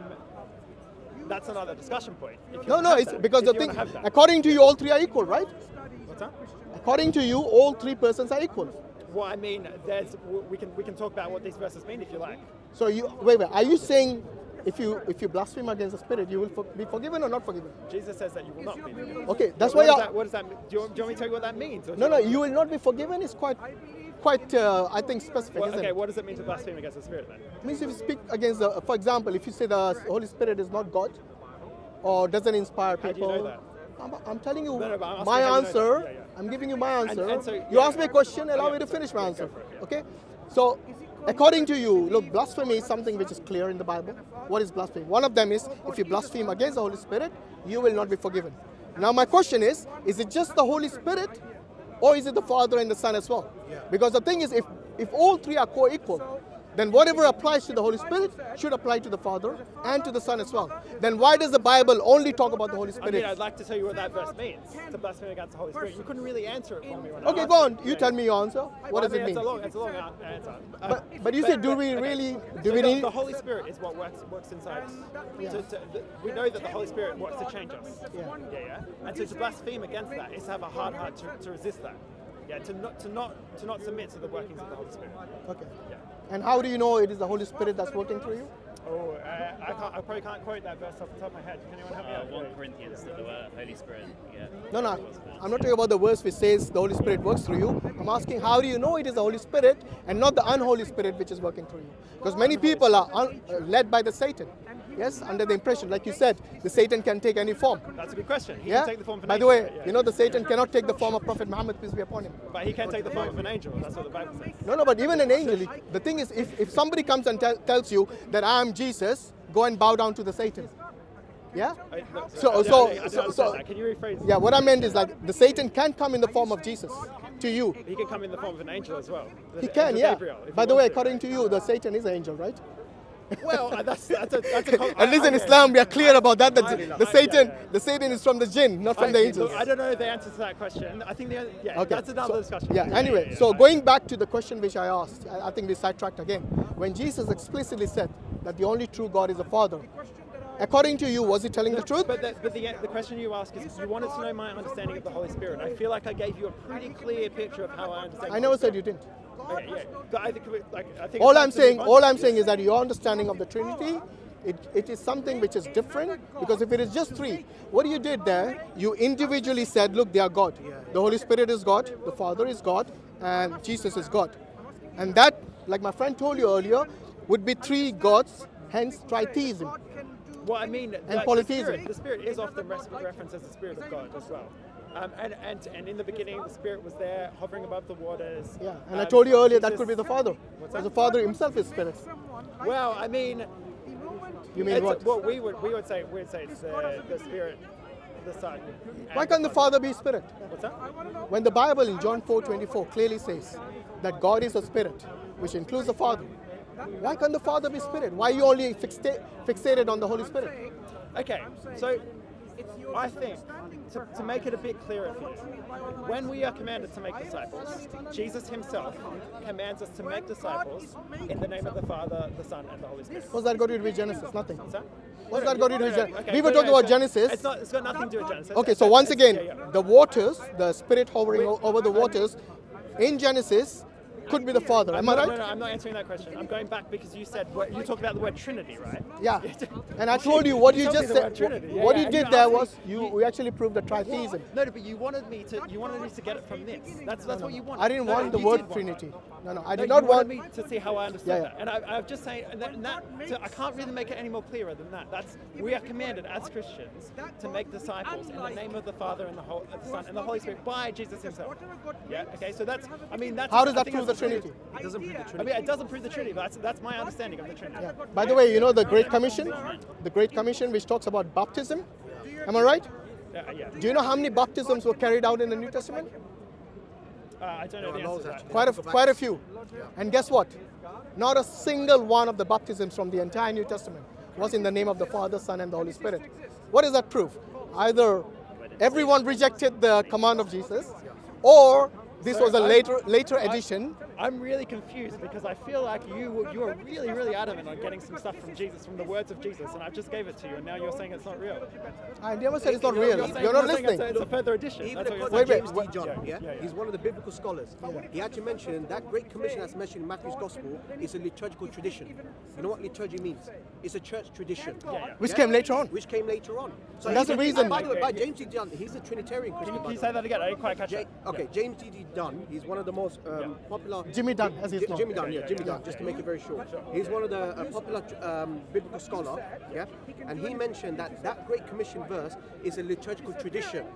that's another discussion point. No, no, it's that, because the thing, according to you, all three are equal, right? What's that? According to you, all three persons are equal. Well, I mean, there's, we can we can talk about what these verses mean if you like. So you wait, wait. Are you saying? If you if you blaspheme against the Spirit, you will for, be forgiven or not forgiven? Jesus says that you will not be forgiven. Okay, that's why. What, that, what does that mean? Do you, do you want me to tell you what that means? No, no, you will not be forgiven is quite, quite uh, I think, specific. Well, okay, isn't what does it mean to blaspheme against the Spirit then? It means if you speak against, the, for example, if you say the Holy Spirit is not God or doesn't inspire people. How do you know that? I'm, I'm telling you no, no, my answer. Yeah, yeah. I'm giving you my answer. And, and so, you yeah, ask me a question, allow yeah, me to finish my answer. It, yeah. Okay? So, according to you, look, blasphemy is something which is clear in the Bible. What is blasphemy? One of them is, if you blaspheme against the Holy Spirit, you will not be forgiven. Now my question is, is it just the Holy Spirit, or is it the Father and the Son as well? Because the thing is, if, if all three are co-equal, then whatever applies to the Holy Spirit should apply to the Father and to the Son as well. Then why does the Bible only talk about the Holy Spirit? I mean, I'd like to tell you what that verse means, to blaspheme against the Holy Spirit. You couldn't really answer it for me. Right okay, now. Go on. You tell me your answer. What well, does I mean, it mean? It's a long, it's a long answer. Uh, but, but you said, do we really... Okay. Do we so need... The Holy Spirit is what works, works inside us. Yeah. To, to, the, we know that the Holy Spirit works to change us. Yeah, yeah. yeah. And so to blaspheme against that is to have a hard heart to, to resist that. Yeah, to not, to, not, to not submit to the workings of the Holy Spirit. Okay. Yeah. And how do you know it is the Holy Spirit that's working through you? Oh, uh, I, can't, I probably can't quote that verse off the top of my head. Can anyone help me out? First Corinthians, the Holy Spirit. Yeah. No, no, I'm not talking about the verse which says the Holy Spirit works through you. I'm asking how do you know it is the Holy Spirit and not the unholy spirit which is working through you? Because many people are un uh, led by the Satan. Yes, under the impression, like you said, the Satan can take any form. That's a good question. He yeah? can take the form of an By angel. By the way, yeah, you know the Satan yeah. cannot take the form of Prophet Muhammad, peace be upon him. But he can take the form of an angel. That's what the Bible says. No, no, but even an angel, the thing is, if, if somebody comes and tell, tells you that I am Jesus, go and bow down to the Satan. Yeah? I, no, so, so, yeah, so, so can you rephrase? Yeah, what I meant is like the Satan can come in the form of Jesus to you. He can come in the form of an angel as well. He can, yeah. Gabriel, By the way, to. according to you, the Satan is an angel, right? Well, that's, that's a... That's a At least in Islam, we are clear about that. The, the, the Satan yeah, yeah. the Satan is from the jinn, not from I, the angels. Look, I don't know the answer to that question. I think the, yeah, okay. that's another so, discussion. Yeah, anyway, yeah, yeah, so yeah. going back to the question which I asked, I, I think we sidetracked again. When Jesus explicitly said that the only true God is the Father, according to you, was he telling no, the truth? But, the, but the, the question you ask is, you wanted to know my understanding of the Holy Spirit. I feel like I gave you a pretty clear picture of how I understand. I never said you didn't. Okay, yeah. so I think, like, I think all I'm saying, all I'm saying is that your understanding of the Trinity, it, it is something which is different, because if it is just three, what you did there, you individually said, look, they are God. The Holy Spirit is God, the Father is God, and Jesus is God. And that, like my friend told you earlier, would be three gods, hence tritheism. Well, I mean, and like polytheism. The spirit, the spirit is often referenced as the Spirit of God as well. Um, and, and, and in the beginning, the Spirit was there, hovering above the waters. Yeah, and um, I told you earlier, Jesus, that could be the Father. What's that? The Father himself is Spirit. Well, I mean... You mean it's, what? Well, we would we would say we would say it's the, the Spirit, the Son. Why can't the Father be Spirit? What's that? When the Bible in John four twenty-four clearly says that God is a Spirit, which includes the Father. Why can't the Father be Spirit? Why are you only fixa fixated on the Holy Spirit? Okay, so I think, to, to make it a bit clearer for you, when we are commanded to make disciples, Jesus himself commands us to make disciples in the name of the Father, the Son, and the Holy Spirit. What's that got to do with Genesis? Nothing. What's that got to do with Genesis? Okay, we were talking about Genesis. It's, not, it's got nothing to do with Genesis. Okay, so once again, yeah, yeah. the waters, the Spirit hovering We're, over the waters, in Genesis, could be the Father. Am I right? No, no, I'm not answering that question. I'm going back because you said, you talked about the word Trinity, right? Yeah. And I told you what you, you just said. Yeah, what yeah, you did no, there was you. We actually proved the tritheism. No, no, but you wanted me to. You wanted me to get it from this. That's that's no, what you wanted. I didn't no, want no, the word Trinity. No, no, I did no, not want me to see how I understood yeah, yeah. that. And I, I'm just saying, and that, and that so I can't really make it any more clearer than that. That's we are commanded as Christians to make disciples in the name of the Father and the, Holy, the Son and the Holy Spirit by Jesus Himself. Yeah. Okay. So that's. I mean, that's. How does that prove the Trinity? It doesn't prove the Trinity. I mean, it doesn't prove the Trinity. But that's, that's my understanding of the Trinity. Yeah. By the way, you know the Great Commission, the Great Commission, which talks about baptism. Am I right? Yeah, yeah. Do you know how many baptisms were carried out in the New Testament? Uh, I don't know the answer to that. Quite a, quite a few. And guess what? Not a single one of the baptisms from the entire New Testament was in the name of the Father, Son, and the Holy Spirit. What does that prove? Either everyone rejected the command of Jesus, or this was a later later addition. I'm really confused because I feel like you you are really, really adamant on getting some stuff from Jesus, from the words of Jesus, and I just gave it to you, and now you're saying it's not real. I never said it's not you're, real. You're, saying, you're not you're listening. It's a, it's a further addition. Even That's what you're saying. James D. Dunn, yeah? Yeah, yeah, yeah. He's one of the biblical scholars. Yeah. He actually mentioned that Great Commission that's mentioned in Matthew's Gospel is a liturgical tradition. You know what liturgy means? It's a church tradition. Yeah, yeah. Which yeah? came later on. Which came later on. So and that's the reason. And by the way, by James D. Dunn, he's a Trinitarian Christian. Can you, can you say that again? I didn't quite catch it. Okay, James D. Dunn, he's one of the most um, yeah. popular. Jimmy Dunn, as he's known. Jimmy Dunn, yeah, Jimmy Dunn, just to make it very short. He's one of the uh, popular um, biblical scholars, yeah? And he mentioned that that Great Commission verse is a liturgical tradition.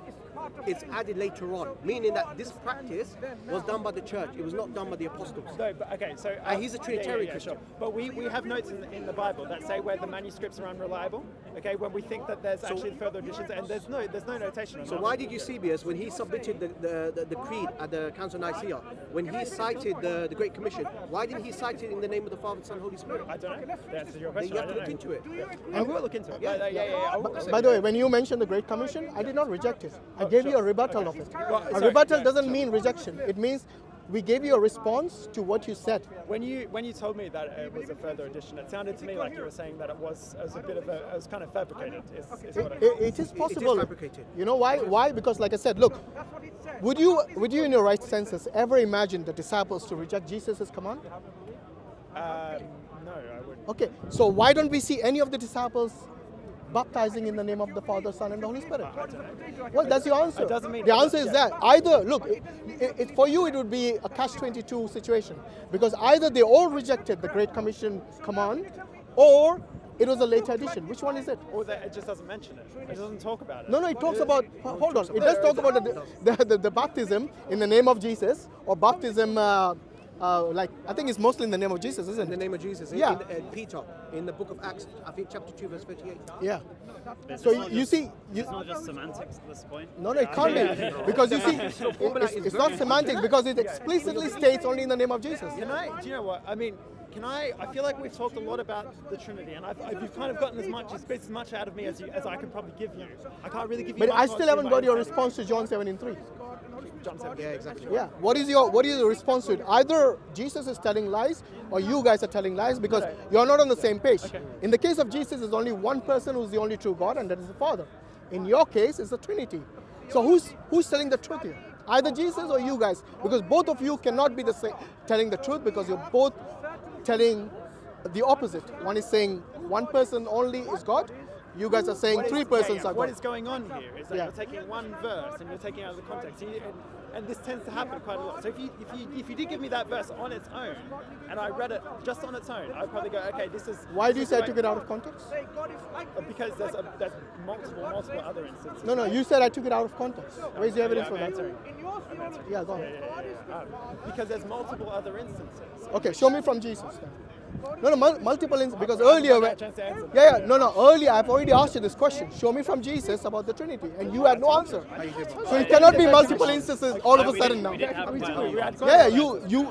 It's added later on, meaning that this practice was done by the church. It was not done by the apostles. No, but, okay, so... Uh, and he's a Trinitarian Christian. Yeah, yeah, yeah, sure. But we, we have notes in the, in the Bible that say where the manuscripts are unreliable, okay, when we think that there's so, actually further additions, and there's no there's no notation on So that. Why did Eusebius, when he submitted the, the, the, the creed at the Council of Nicaea, when he cited the, the Great Commission, why didn't he cite it in the name of the Father, Son, Holy Spirit? I don't know. That's your question. You have to look know. into it. I will look into it. Yeah, yeah, yeah. yeah, yeah. By, by the way, when you mentioned the Great Commission, I did not reject it. I gave sure. you a rebuttal okay. of it. Well, a sorry, rebuttal no, doesn't sure. mean rejection. It means we gave you a response to what you said. When you when you told me that it was a further addition, it sounded to me like you were saying that it was as a bit of a it was kind of fabricated. Is, is what it, it, it is possible. It is fabricated. You know why? Why? Because like I said, look, would you would you in your right senses ever imagine the disciples to reject Jesus' command? Uh, no, I wouldn't. Okay, so why don't we see any of the disciples baptizing in the name of the Father, Son, and the Holy Spirit? Well, that's your answer. The answer is that either, look, it, it, it, for you it would be a catch twenty-two situation, because either they all rejected the Great Commission command, or it was a later addition. Which one is it? Or that it just doesn't mention it. It doesn't talk about it. No, no, it talks about, hold on, it does talk about the, the, the, the baptism in the name of Jesus, or baptism... Uh, Uh, like I think it's mostly in the name of Jesus, isn't it? In the name of Jesus, yeah. In, in, in Peter, in the book of Acts, I think chapter two, verse thirty-eight. Yeah. It's so you, you see, you, it's not just semantics at this point. No, no, it can't be, because you see, it's, it's not semantic because it explicitly states only in the name of Jesus. Can I? Do you know what I mean? Can I? I feel like we've talked a lot about the Trinity, and I've, I've you've kind of gotten as much as, as much out of me as you, as I can probably give you. I can't really give you. But I still haven't got your response to John seventeen three. Yeah, exactly. Yeah. What is your what is your response to it? Either Jesus is telling lies, or you guys are telling lies because you're not on the same page. Okay. In the case of Jesus, there's only one person who's the only true God, and that is the Father. In your case, it's the Trinity. So who's who's telling the truth here? Either Jesus or you guys, because both of you cannot be the same telling the truth because you're both telling the opposite. One is saying one person only is God. You guys are saying is, three persons yeah, yeah. are What God. is going on here is that yeah. you're taking one verse and you're taking it out of the context. And, and this tends to happen quite a lot. So if you, if, you, if you did give me that verse on its own, and I read it just on its own, I'd probably go, okay, this is... Why do you say I took it out of context? Because there's, a, there's multiple, multiple other instances. No, no, you said I took it out of context. Where's the evidence yeah, for that? Yeah, go on. Yeah, yeah, yeah. Um, because there's multiple other instances. Okay, show me from Jesus then. No, no, mul multiple instances. Because earlier, when, yeah, yeah, no, no, earlier I've already asked you this question. Show me from Jesus about the Trinity, and you had no answer. So it cannot be multiple instances all of a sudden now. Yeah, yeah, you, you.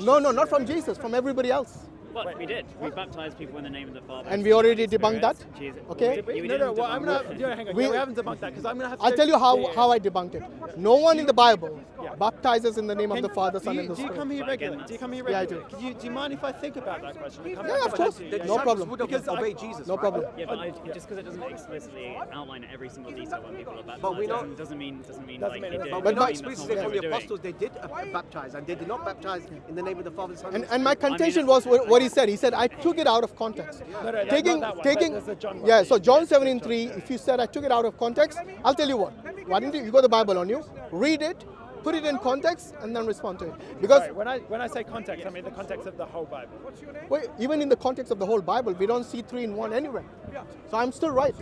No, no, not from Jesus, from everybody else. But we did. We baptized people in the name of the Father. And we already debunked that? Jesus. Okay. We, we no, no, well, I'm gonna, you know, hang on. We, yeah, we haven't debunked that because I'm going to have to... I'll tell you how, how I debunked it. No one in the Bible yeah. baptizes in the name Can, of the Father, Son, you, and the Spirit. Do you come here regularly? Do you come here regularly? Yeah, I do. You, do you mind if I think about that question? Come yeah, of course. You, yeah. No problem. Because obey Jesus. No problem. Yeah, but I, just because it doesn't explicitly outline every single detail when people are baptized but we doesn't, doesn't mean, doesn't mean doesn't like mean, they did. But not explicitly from the apostles, they did baptize, and they did not baptize in the name of the Father, Son, and the Spirit. And my contention was what he said. He said, I took it out of context. No, no, taking, yeah, taking, yeah, so John seventeen three, if you said I took it out of context, I'll tell you what. Why didn't you, you got the Bible on you, read it, put it in context, and then respond to it. Because Sorry, when, I, when I say context, I mean the context of the whole Bible. Well, even in the context of the whole Bible, we don't see three in one anywhere. So I'm still right.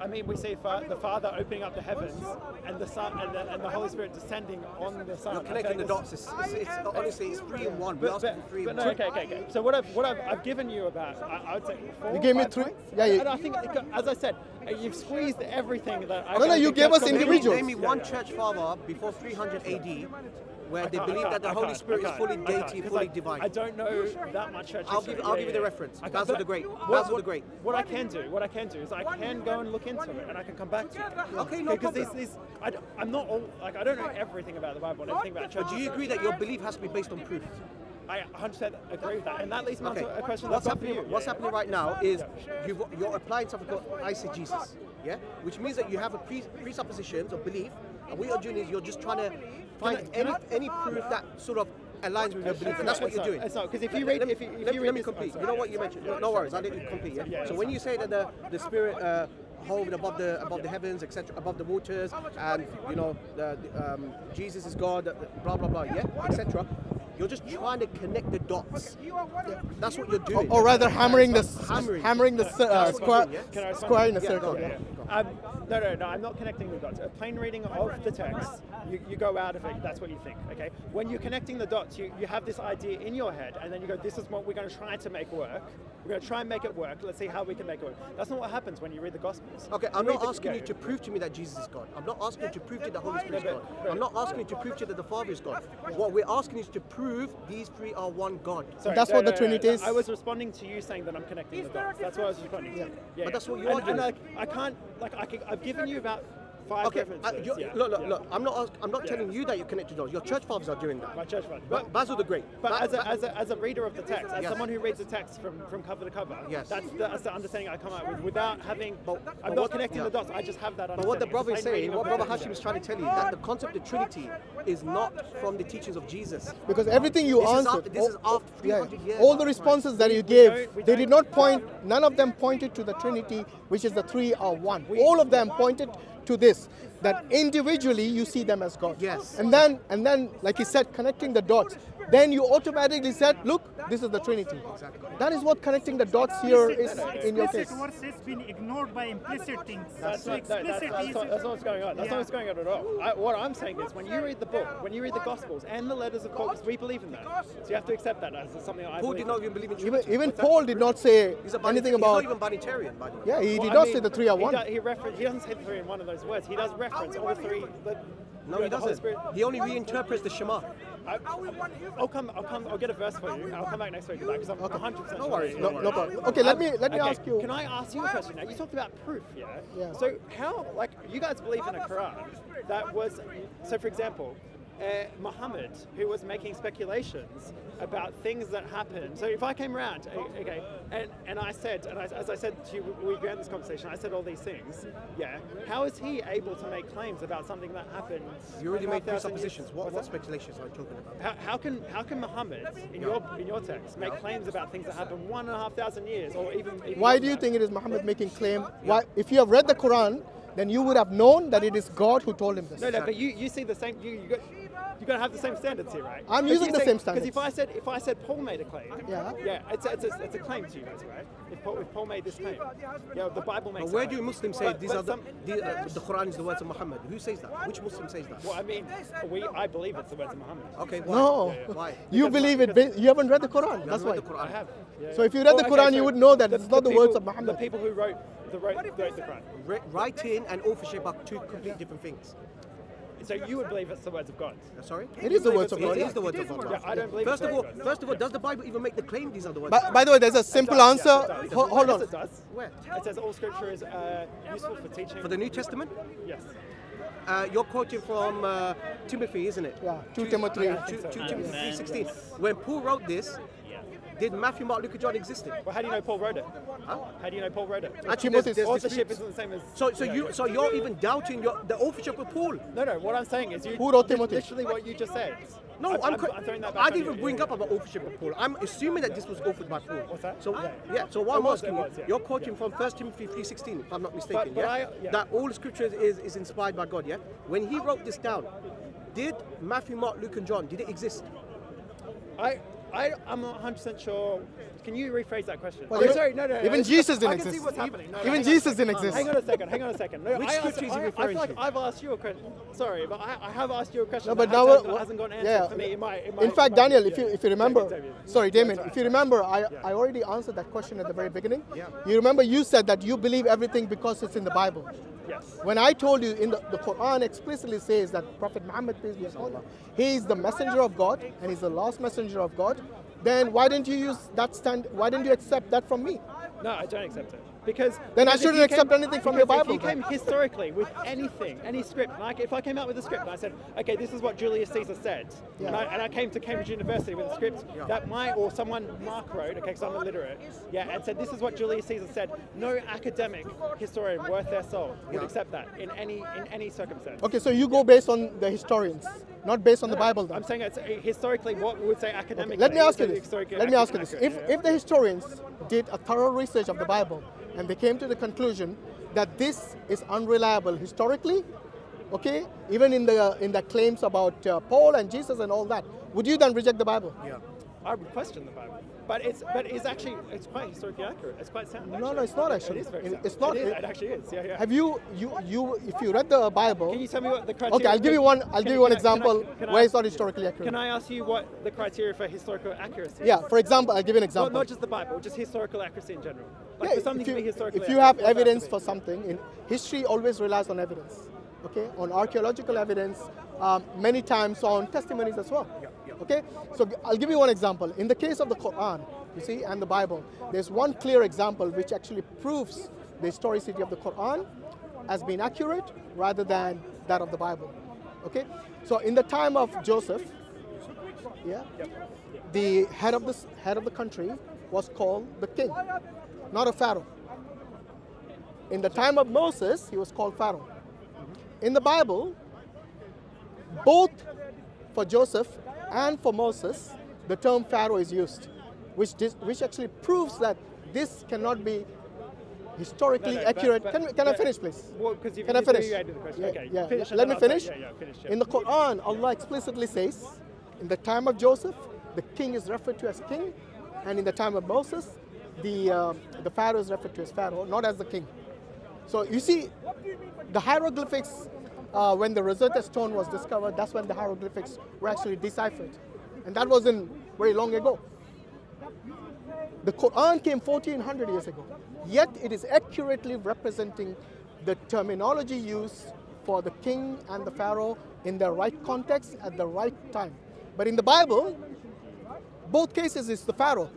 I mean, we see fa the Father opening up the heavens and the Son and the, and the Holy Spirit descending on the Son. You're connecting the dots. It's, it's, it's, it's, honestly, it's three in one. But, but, three but in no, one. Okay, okay, okay. So what I've what I've, I've given you about, I, I would say four. You gave me three. Points. Yeah, yeah. And I think, as I said, you've squeezed everything that. I no, no, you gave us individuals. Name me one yeah, yeah. church father before three hundred A D where they believe that the Holy Spirit is fully deity, fully like, divine. I don't know that much church I'll, give, I'll yeah, give you the reference. Basil the Great. Basil the Great. What I can do, what I can do is I can go and look into it and I can come back to it. Okay, no problem. Because these, I I'm not all, like, I don't know everything about the Bible, I don't think about church. But do you agree that your belief has to be based on proof? I one hundred percent agree with that, and that leads me okay. to a question what's that's happening. You. What's yeah, happening yeah. right now is yeah. you've, you're applying something called I say Jesus, yeah, which means that you have a pre presuppositions or belief, and what you're doing is you're just trying to find can I, can any I, any proof that sort of aligns with your belief, and that's what you're doing. Because if you read, if you let me, let me complete. You know what you mentioned? No, no worries, I let you complete. Yeah? Yeah, so when you say that the the Spirit uh, hovering above the above the heavens, et cetera, above the waters, and you know the, the um, Jesus is God, blah blah blah, yeah, et cetera. You're just trying to connect the dots. Yeah. That's what you're doing. Or, or rather, hammering the hammering, hammering the uh, square, yeah? square in a yeah, circle. Yeah. Yeah. Um, no, no, no. I'm not connecting the dots. A plain reading of the text, you, you go out of it. That's what you think. Okay. When you're connecting the dots, you you have this idea in your head, and then you go, "This is what we're going to try to make work. We're going to try and make it work. Let's see how we can make it work." That's not what happens when you read the Gospels. Okay. I'm not asking you to prove to me that Jesus is God. I'm not asking you to prove to you that the Holy Spirit is God. I'm not asking you to prove to you that the Father is God. What we're asking is to prove. These three are one God. Sorry, that's no, what no, the Trinity no, no. is. I was responding to you saying that I'm connecting the dots. That's what I was responding to. Yeah. Yeah, but yeah. that's what you and, are doing. And like, I can't, like, I can, I've given you about five okay, references. I, yeah, look, look, yeah. look. I'm not, ask, I'm not yeah. telling you that you're connected to dots. Your church fathers are doing that. My church fathers. But, Basil the Great. But ba as, a, as, a, as a reader of the text, as yes. someone who reads the text from, from cover to cover, yes. that's, the, that's the understanding I come out with without having, but, I'm but not what, connecting yeah. the dots. I just have that understanding. But what the brother is saying, what Brother Hashim is trying to tell you, that the concept of Trinity is not from the teachings of Jesus. Because everything you this answered, is after, this is after three hundred yeah, years. All the responses that you gave, we don't, we don't, they did not point, none of them pointed to the Trinity, which is the three are one. All of them pointed to this, that individually you see them as God. Yes. And then, and then, like he said, connecting the dots, then you automatically said, look, this is the Trinity. Exactly. That is what connecting the dots here is in your case. Explicit words has been ignored by implicit things. That's, so not, no, that's, that's, not, that's not what's going on. That's yeah. not what's going on at all. I, what I'm saying is, when you read the book, when you read the Gospels and the letters of Paul, we believe in that. So you have to accept that as something that I Paul believe did not even believe in Trinity. Even, even Paul did not say anything about... He's not even binitarian, by the way. Yeah, he well, did I not mean, say the three are one. He, does, he, he doesn't say the three in one of those words. He does reference all three. The, no, he, he doesn't. He only reinterprets the Shema. I, I'll come. I'll come. I'll get a verse for you. I'll come back next week with that because I'm one hundred percent. No worries. No, no problem. Okay, let me let me okay. ask you. Can I ask you a question now? You talked about proof, yeah? yeah. So how, like, you guys believe in a Quran that was, so for example, uh, Muhammad, who was making speculations about things that happened. So if I came around, okay, and and I said, and I, as I said to you, we began this conversation. I said all these things. Yeah. How is he able to make claims about something that happened? You already made presuppositions. What, what speculations are you talking about? How, how can how can Muhammad in yeah. your in your text make yeah. claims about things that happened one and a half thousand years or even? even Why do you think it is Muhammad making claim? Yeah. Why, if you have read the Quran, then you would have known that it is God who told him this. No, no, but you, you see the same. You, you got, you've got to have the same standards here, right? I'm using the saying, same standards. Because if I said if I said Paul made a claim, yeah, yeah, it's a, it's, a, it's a claim to you guys, right? If Paul, if Paul made this claim, yeah, the Bible makes. But where it do right? Muslims say but, these but are the, the, uh, the Quran is the words of Muhammad? Who says that? Which Muslim says that? Well, I mean, we I believe it's the words of Muhammad. Okay, why? No, yeah, yeah. Why? You because believe it? Because you haven't read the Quran. That's why. The Quran. I have. Yeah. So if you read well, the Quran, okay, so you would know that the, it's not the, the people, words of Muhammad. The people who wrote the wrote, wrote the Quran. Re writing and authorship are two completely different things. So you would believe it's the words of God? Uh, sorry? It is the words of God. It is the words of God. Yeah, I don't believe first of all, God. First of all, does the Bible even make the claim these are the words of God? By the way, there's a simple does, answer. Yeah, it hold hold on. It does. Where? It says all scripture is uh, useful for teaching. For the New Testament? Yes. Uh, you're quoting from uh, Timothy, isn't it? Yeah, two Timothy. Yeah, so. two Timothy three sixteen. Yes. When Paul wrote this, did Matthew, Mark, Luke, and John exist? Well, how do you know Paul wrote it? Huh? How do you know Paul wrote it? Actually, there's, there's authorship isn't the same as. So, so you, know, you, so you're even doubting your, the authorship of Paul? No, no. What I'm saying is, you Paul or Timothy? Literally what you just said. No, I'm. I'm, I'm throwing that back I didn't even you. bring yeah. up about authorship of Paul. I'm assuming that this was offered by Paul. What's that? So, yeah. yeah so what it I'm was, asking was, you, yeah. you're quoting yeah. from First Timothy three sixteen, if I'm not mistaken, but, but yeah? I, yeah? That all Scripture is is inspired by God, yeah? When he wrote this down, did Matthew, Mark, Luke, and John did it exist? I. I, I'm not one hundred percent sure. Can you rephrase that question? Well, I'm sorry, no, no, no. Even Jesus didn't exist. I can see what's happening. No, even no, Jesus didn't exist. Hang on a second, hang on a second. No, Which I, asked, I, I feel like to? I've asked you a question. Sorry, but I, I have asked you a question no, but that now hasn't, hasn't got an answer yeah. for me in my... In, my, in fact, my, Daniel, yeah. if, you, if you remember... Damien, Damien. Sorry, Damien, right. if you remember, I, yeah. I already answered that question at the very beginning. Yeah. You remember you said that you believe everything because it's in the Bible. Yes. When I told you, in the, the Quran explicitly says that Prophet Muhammad, peace be upon him, he is the messenger of God and he's the last messenger of God, then why didn't you use that stand? Why didn't you accept that from me? No, I don't accept it. Because then because I shouldn't accept came, anything from your Bible. If you came historically with anything, any script, like if I came out with a script and I said, okay, this is what Julius Caesar said, yeah. and, I, and I came to Cambridge University with a script yeah. that my or someone Mark wrote, okay, because I'm illiterate, yeah, and said this is what Julius Caesar said. No academic historian worth their soul would yeah. accept that in any in any circumstance. Okay, so you go based on the historians, not based on no, the Bible. Then. I'm saying it's historically what we would say academically. Okay. Let me ask you this. Let me ask you this. If yeah. if the historians did a thorough research of the Bible, and they came to the conclusion that this is unreliable historically, okay, even in the uh, in the claims about uh, Paul and Jesus and all that, would you then reject the Bible? Yeah, I would question the Bible, but it's but it's actually it's quite historically accurate. It's quite sound. Actually. No, no, it's not actually. It is very sound. It, it's not. It, is, it actually is. Yeah, yeah. Have you you you if you read the Bible? Can you tell me what the criteria? Okay, I'll give you one. I'll give you one example where it's not historically accurate. Can I ask you what the criteria for historical accuracy? Yeah, for example, I'll give you an example. Not, not just the Bible, just historical accuracy in general. Like yeah, for something if you, to be historically if you accurate, have evidence for something, in history always relies on evidence. Okay, on archaeological evidence, um, many times on testimonies as well. Yeah. Okay, so I'll give you one example. In the case of the Quran, you see, and the Bible, there's one clear example which actually proves the historicity of the Quran as being accurate rather than that of the Bible. Okay, so in the time of Joseph, yeah, the head of the head of the country was called the king, not a pharaoh. In the time of Moses, he was called pharaoh. In the Bible, both for Joseph and for Moses, the term Pharaoh is used, which dis which actually proves that this cannot be historically no, no, accurate. But, but, can can yeah, I finish, please? Well, because you can I finish? Yeah, okay. yeah. finish Let me finish. Say, yeah, yeah, finish yeah. In the Quran, Allah explicitly says, in the time of Joseph, the king is referred to as king, and in the time of Moses, the um, the Pharaoh is referred to as Pharaoh, not as the king. So you see, the hieroglyphics. Uh, when the Rosetta Stone was discovered, that's when the hieroglyphics were actually deciphered. And that wasn't very long ago. The Quran came fourteen hundred years ago, yet it is accurately representing the terminology used for the king and the pharaoh in the right context at the right time. But in the Bible, both cases is the pharaoh.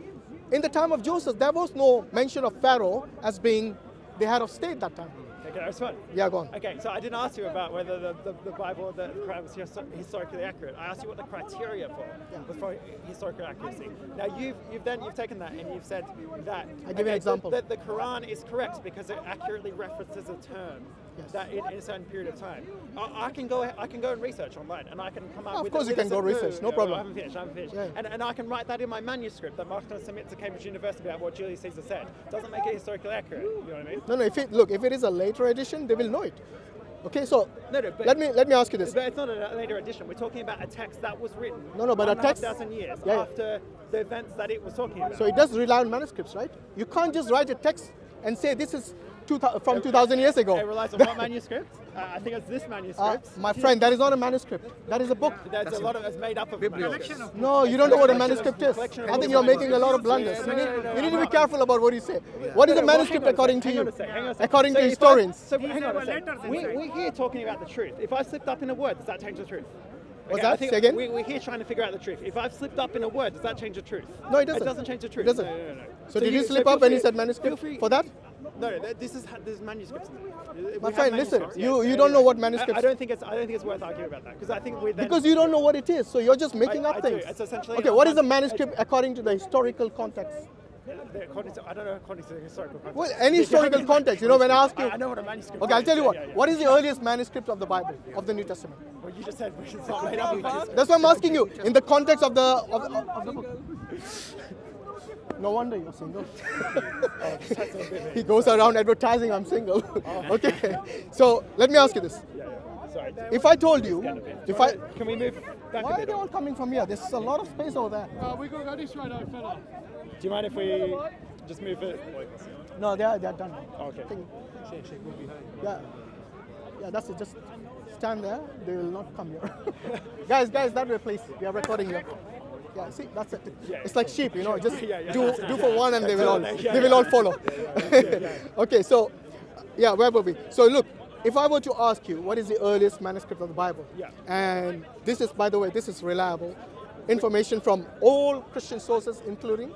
In the time of Joseph, there was no mention of pharaoh as being the head of state that time. Okay, that's fun. Yeah, go on. Okay, so I didn't ask you about whether the, the, the Bible or the Quran was historically accurate. I asked you what the criteria for yeah. was for historical accuracy. Now you've you've then you've taken that and you've said that I give okay, an example that the, the Quran is correct because it accurately references a term. Yes. That in, in a certain period of time, I, I can go. I can go and research online, and I can come up. Oh, with Of course, it, you with can go research. No problem. I haven't finished. I haven't finished. Yeah. And and I can write that in my manuscript that Mark's going to submit to Cambridge University about what Julius Caesar said. Doesn't make it historically accurate. You know what I mean? No, no. If it look, if it is a later edition, they will know it. Okay, so no, no, let me let me ask you this. But it's not a later edition. We're talking about a text that was written. No, no, but a text one thousand years yeah, after the events that it was talking about. So it does rely on manuscripts, right? You can't just write a text and say this is two, from two thousand years ago. It relies on what manuscript? Uh, I think it's this manuscript. Uh, my friend, that is not a manuscript. That is a book. There's that's a lot of it's made up of manuscripts. No, you don't know what a manuscript is. I think you're making a lot of blunders. You need, you need to be careful about what you say. What is a manuscript according to you? According to historians. So hang on a second. We, we're here talking about the truth. If I slipped up in a word, does that change the truth? Okay, What's that? Say again? We, we're here trying to figure out the truth. If I've slipped up in a word, does that change the truth? No, it doesn't. It doesn't change the truth. It doesn't. No, no, no, no. So, so did you, you slip so up free, and you said manuscript free, for that? No, no, this is this is manuscripts. My friend, listen. Yes, you you don't know what manuscripts. I, I don't think it's I don't think it's worth arguing about that because I think we then because you don't know what it is, so you're just making I, up I things. Do. It's essentially okay. What is a manuscript according to the historical context? The context, I don't know according to the historical context. Well, any historical context, you know, when I ask you. I know what a manuscript is. Okay, I'll tell you what. What is the earliest manuscript of the Bible, of the New Testament? Well, you just said it's not made up. That's why I'm asking you, in the context of the of, of, of the book. No wonder you're single. He goes around advertising, I'm single. Okay, so let me ask you this. If I told you, if I can we move back a bit? Why are they all coming from here? There's a lot of space over there. Uh, we got this right out, fella. Do you mind if we just move it? No, they are they are done. Oh, okay. Yeah, yeah, that's it. Just stand there. They will not come here. guys, guys, that way, please. We are recording here. Yeah, see, that's it. Yeah, it's like sheep, you know. Just yeah, yeah, do do for one, and they will all they will all follow. Okay, so yeah, where were we? So look. If I were to ask you, what is the earliest manuscript of the Bible? Yeah. And this is, by the way, this is reliable information from all Christian sources, including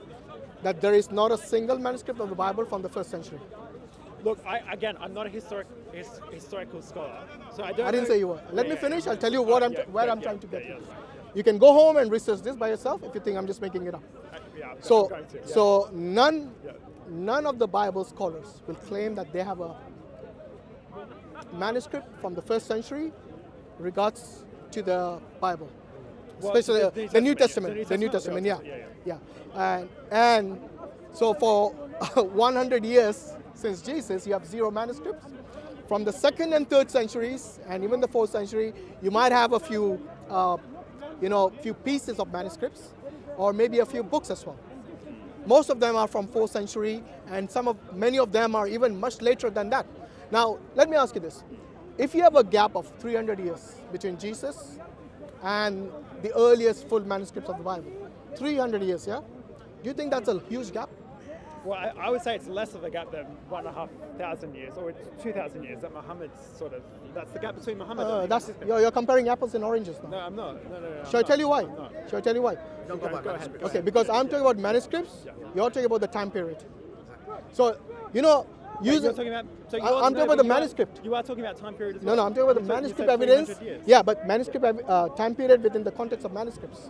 that there is not a single manuscript of the Bible from the first century. Look, I, again, I'm not a historic, his, historical scholar, so I don't. I didn't know, say you were. Let yeah, me finish. I'll tell you what I'm yeah, where yeah, I'm yeah, trying to get yeah, to. Yeah. You can go home and research this by yourself if you think I'm just making it up. I, yeah, so, to, yeah. so none, yeah. none of the Bible scholars will claim that they have a manuscript from the first century regards to the Bible, well, especially the, the, the, the New Testament, Testament, the New Testament, the New Testament yeah, yeah, yeah. yeah. And, and so for one hundred years since Jesus, you have zero manuscripts. From the second and third centuries, and even the fourth century, you might have a few, uh, you know, few pieces of manuscripts, or maybe a few books as well. Most of them are from fourth century, and some of many of them are even much later than that. Now, let me ask you this. If you have a gap of three hundred years between Jesus and the earliest full manuscripts of the Bible, three hundred years, yeah? Do you think that's a huge gap? Well, I, I would say it's less of a gap than one and a half thousand years or two thousand years that Muhammad's sort of, that's the gap between Muhammad uh, and that's you're, you're comparing apples and oranges now. No, I'm not. No, no, no, Shall I, I tell you why? Shall I tell you why? Go ahead, go ahead. Okay, because yeah, I'm yeah. talking about manuscripts, yeah. you're talking about the time period. So, you know, Wait, you're talking about, so you I'm talking about the manuscript. Are, you are talking about time period as well. No, no, I'm talking about the manuscript evidence. Yeah, but manuscript uh, time period within the context of manuscripts.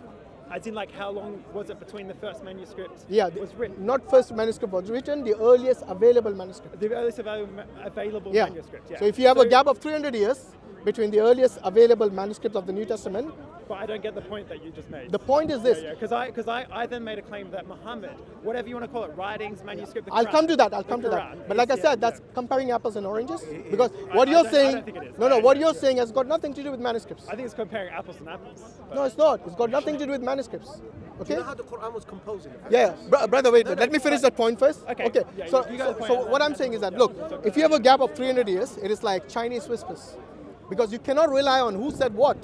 As in, like, how long was it between the first manuscript yeah, the, was written? Not first manuscript was written, the earliest available manuscript. The earliest available, available yeah. manuscript, yeah. So if you have so, a gap of three hundred years between the earliest available manuscripts of the New Testament. But I don't get the point that you just made. The point is this. Because yeah, yeah. I, because I, I then made a claim that Muhammad, whatever you want to call it, writings, manuscript, yeah. the Quran, I'll come to that, I'll come to that. But like I said, yeah, that's yeah. comparing apples and oranges. Because I, what I you're saying, I don't think it is. no, no, what you're saying has got nothing to do with manuscripts. I think it's comparing apples and apples. No, it's not. It's got nothing to do with manuscripts. manuscripts. Okay. Do you know how the Quran was composing? Yeah, Br brother, wait. No, no, let me finish that point first. Okay. Okay. Yeah, so, you, you so, so what I'm saying is that look, if you have a gap of three hundred years, it is like Chinese whispers, because you cannot rely on who said what.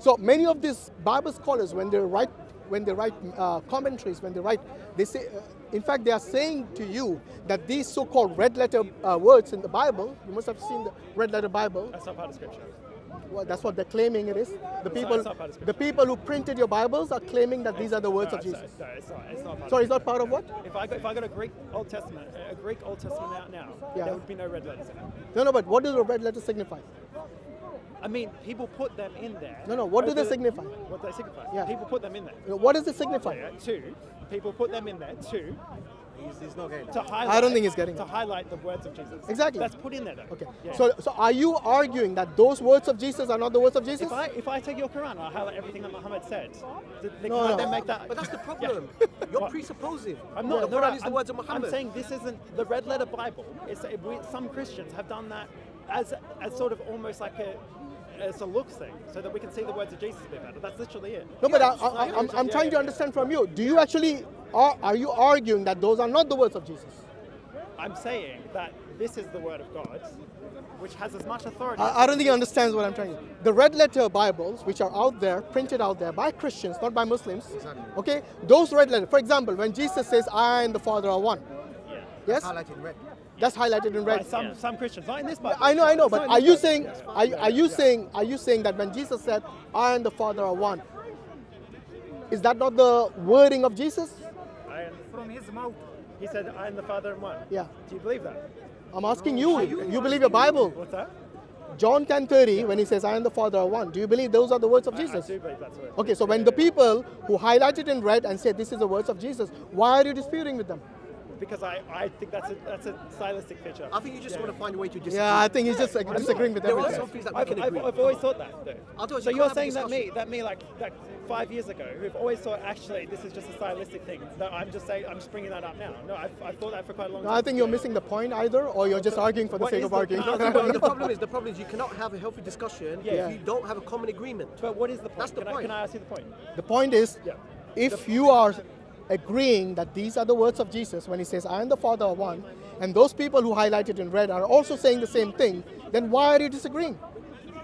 So many of these Bible scholars, when they write, when they write uh, commentaries, when they write, they say, uh, in fact, they are saying to you that these so-called red-letter uh, words in the Bible, you must have seen the red-letter Bible. That's not part of scripture. Well, that's what they're claiming it is. The people, the people who printed your Bibles are claiming that these are the words no, of Jesus. Sorry, it's not, it's not part, sorry, it's not part of what? If I, got, if I got a Greek Old Testament, a Greek Old Testament out now, yeah. there would be no red letters in it. No, no, but what does a red letter signify? I mean, people put them in there. No, no, what do they the, signify? What do they signify? Yeah. People put them in there. What does it signify? Yeah, two. People put them in there, two. He's, he's not getting to highlight, I don't think he's getting to it. highlight the words of Jesus. Exactly. That's put in there, though. Okay. Yeah. So, so are you arguing that those words of Jesus are not the words of Jesus? If I, if I take your Quran, I highlight everything that Muhammad said. They no, can't no. make that. But that's the problem. Yeah. You're what? presupposing. I'm not. The no, Quran no, is the I'm, words of Muhammad. I'm saying this isn't the red letter Bible. It's, it, we, some Christians have done that as, as sort of almost like a, as a look thing, so that we can see the words of Jesus a bit better. That's literally it. No, but I, I, I'm, I'm yeah, trying yeah, to understand yeah. from you. Do you actually, are, are you arguing that those are not the words of Jesus? I'm saying that this is the word of God, which has as much authority. I, I don't think he understands what I'm trying to do. The red letter Bibles, which are out there, printed out there by Christians, not by Muslims. Exactly. Okay? Those red letters. For example, when Jesus says, I and the Father are one. Yeah. Yes? Highlighted in red. That's highlighted in red. By some, yeah. some Christians, not in this Bible. I know, I know, but are you saying, yeah. are, are you yeah. saying, are you saying that when Jesus said, I and the Father are one, is that not the wording of Jesus? I am from his mouth. He said, I am the Father in one. Yeah. Do you believe that? I'm asking you. You, you believe your Bible. What's that? John ten thirty, when he says, I am the Father are one. Do you believe those are the words of I, Jesus? I do believe that's what it is. Okay, so when the people who highlighted in red and said, this is the words of Jesus, why are you disputing with them? Because I, I think that's a, that's a stylistic feature. I think you just yeah. want to find a way to disagree. Yeah, I think he's just yeah. disagreeing with everything. There are some things that we I've, can I've, agree. I've always thought that, though. So you you're saying that me, that me, like, like five years ago, who've always thought, actually, this is just a stylistic thing. No, I'm just saying, I'm just bringing that up now. No, I've, I've thought that for quite a long no, time. I think you're missing the point either, or you're just so arguing for the sake of the, arguing. No, no, the problem is, the problem is you cannot have a healthy discussion yeah. if you don't have a common agreement. But what is the point? That's the can, point. I, can I ask you the point? The point is, yeah. if you are agreeing that these are the words of Jesus when he says, I and the Father are one, and those people who highlighted in red are also saying the same thing, then why are you disagreeing?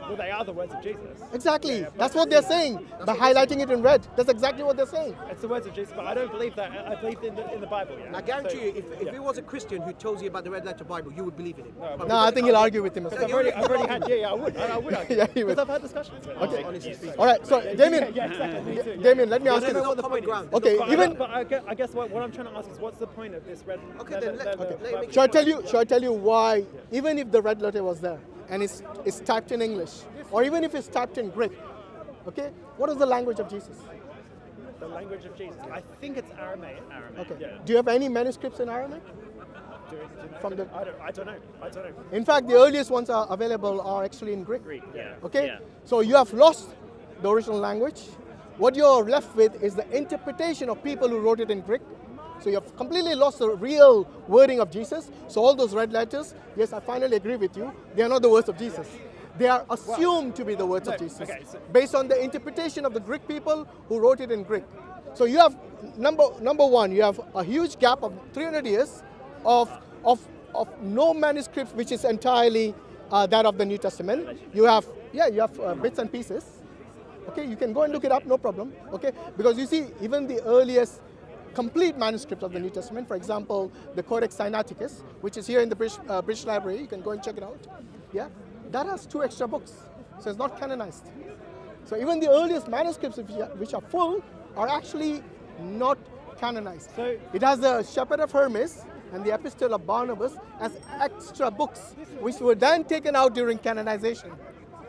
Well, they are the words of Jesus. Exactly. Yeah, that's what they're saying by highlighting it in red. That's exactly what they're saying. It's the words of Jesus, but I don't believe that. I believe in the, in the Bible. Yeah. I guarantee so, you, if, if yeah. it was a Christian who tells you about the red letter Bible, you would believe in it. No, no I think he'll argue with him. I've already, I've already had, yeah, yeah, I would. I would argue. yeah, because I've had discussions. Okay. Oh, honestly, yeah. All right, so Damien, yeah, yeah, exactly. too, yeah. Damien, let me well, ask you no, this. Okay, but even... But I guess, I guess what, what I'm trying to ask is, what's the point of this red letter? Shall I tell you? Shall I tell you why, even if the red letter was there, and it's, it's typed in English, or even if it's typed in Greek, okay? What is the language of Jesus? The language of Jesus? I think it's Aramaic. Aramaic. Okay. Yeah. Do you have any manuscripts in Aramaic? Do, do you know? From the... I, don't, I don't know. I don't know. In fact, the earliest ones are available are actually in Greek. Greek, yeah. Okay? Yeah. So you have lost the original language. What you're left with is the interpretation of people who wrote it in Greek. So you have completely lost the real wording of Jesus. So all those red letters, yes, I finally agree with you, they are not the words of Jesus. They are assumed well, to be the words no, of Jesus, okay, so based on the interpretation of the Greek people who wrote it in Greek. So you have, number, number one, you have a huge gap of three hundred years of, of, of no manuscripts, which is entirely uh, that of the New Testament. You have, yeah, you have uh, bits and pieces. Okay, you can go and look it up, no problem. Okay, because you see, even the earliest complete manuscript of the New Testament, for example, the Codex Sinaiticus, which is here in the British, uh, British Library, you can go and check it out, yeah? That has two extra books, so it's not canonized. So even the earliest manuscripts which are full are actually not canonized. So it has the Shepherd of Hermas and the Epistle of Barnabas as extra books, which were then taken out during canonization.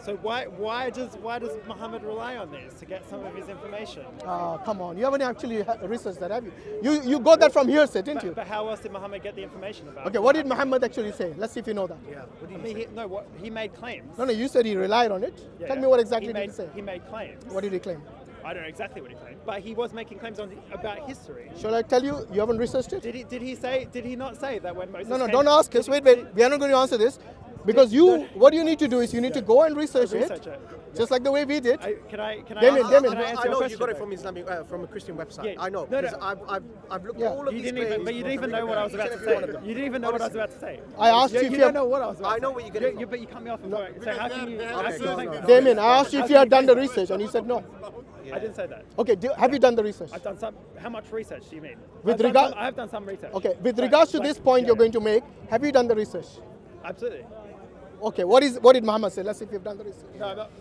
So why, why, does, why does Muhammad rely on this to get some of his information? Oh, come on. You haven't actually researched that, have you? You, you got that from hearsay, didn't but, you? But how else did Muhammad get the information about it? Okay, what did Muhammad actually say? Let's see if you know that. Yeah. What did he I mean, say? He, no, what, he made claims. No, no, you said he relied on it. Yeah, Tell yeah. me what exactly he made, did he say. He made claims. What did he claim? I don't know exactly what he claimed, but he was making claims on the, about history. Shall I tell you? You haven't researched it? Did he, did he say, did he not say that when Moses No, no, came, don't ask us. Wait, wait. We are not going to answer this. Because you, what you need to do is you need yeah. to go and research, research it, it. Yeah. just like the way we did. I, can I, can I, Damien, I, I, Damien, I, I, I, I know you got it from Islamic, uh, from a Christian website. Yeah. I know. No, no. I've, I've, I've looked yeah. at all of you these didn't even, But you didn't even know what I was about to say. You didn't even know what I was about to say. I asked you, you if you don't know what I was about to say. I know what you're getting you, you, But you cut me off. No. So how can you... Damien, I asked you if you had done the research and you said no. Yeah. I didn't say that. Okay, do, have yeah. you done the research? I've done some. How much research do you mean? With regard, I have done some research. Okay, with regards to this point you're going to make, have you done the research? Absolutely. Okay, what is what did Muhammad say? Let's see if you've done the research. No, I'm not,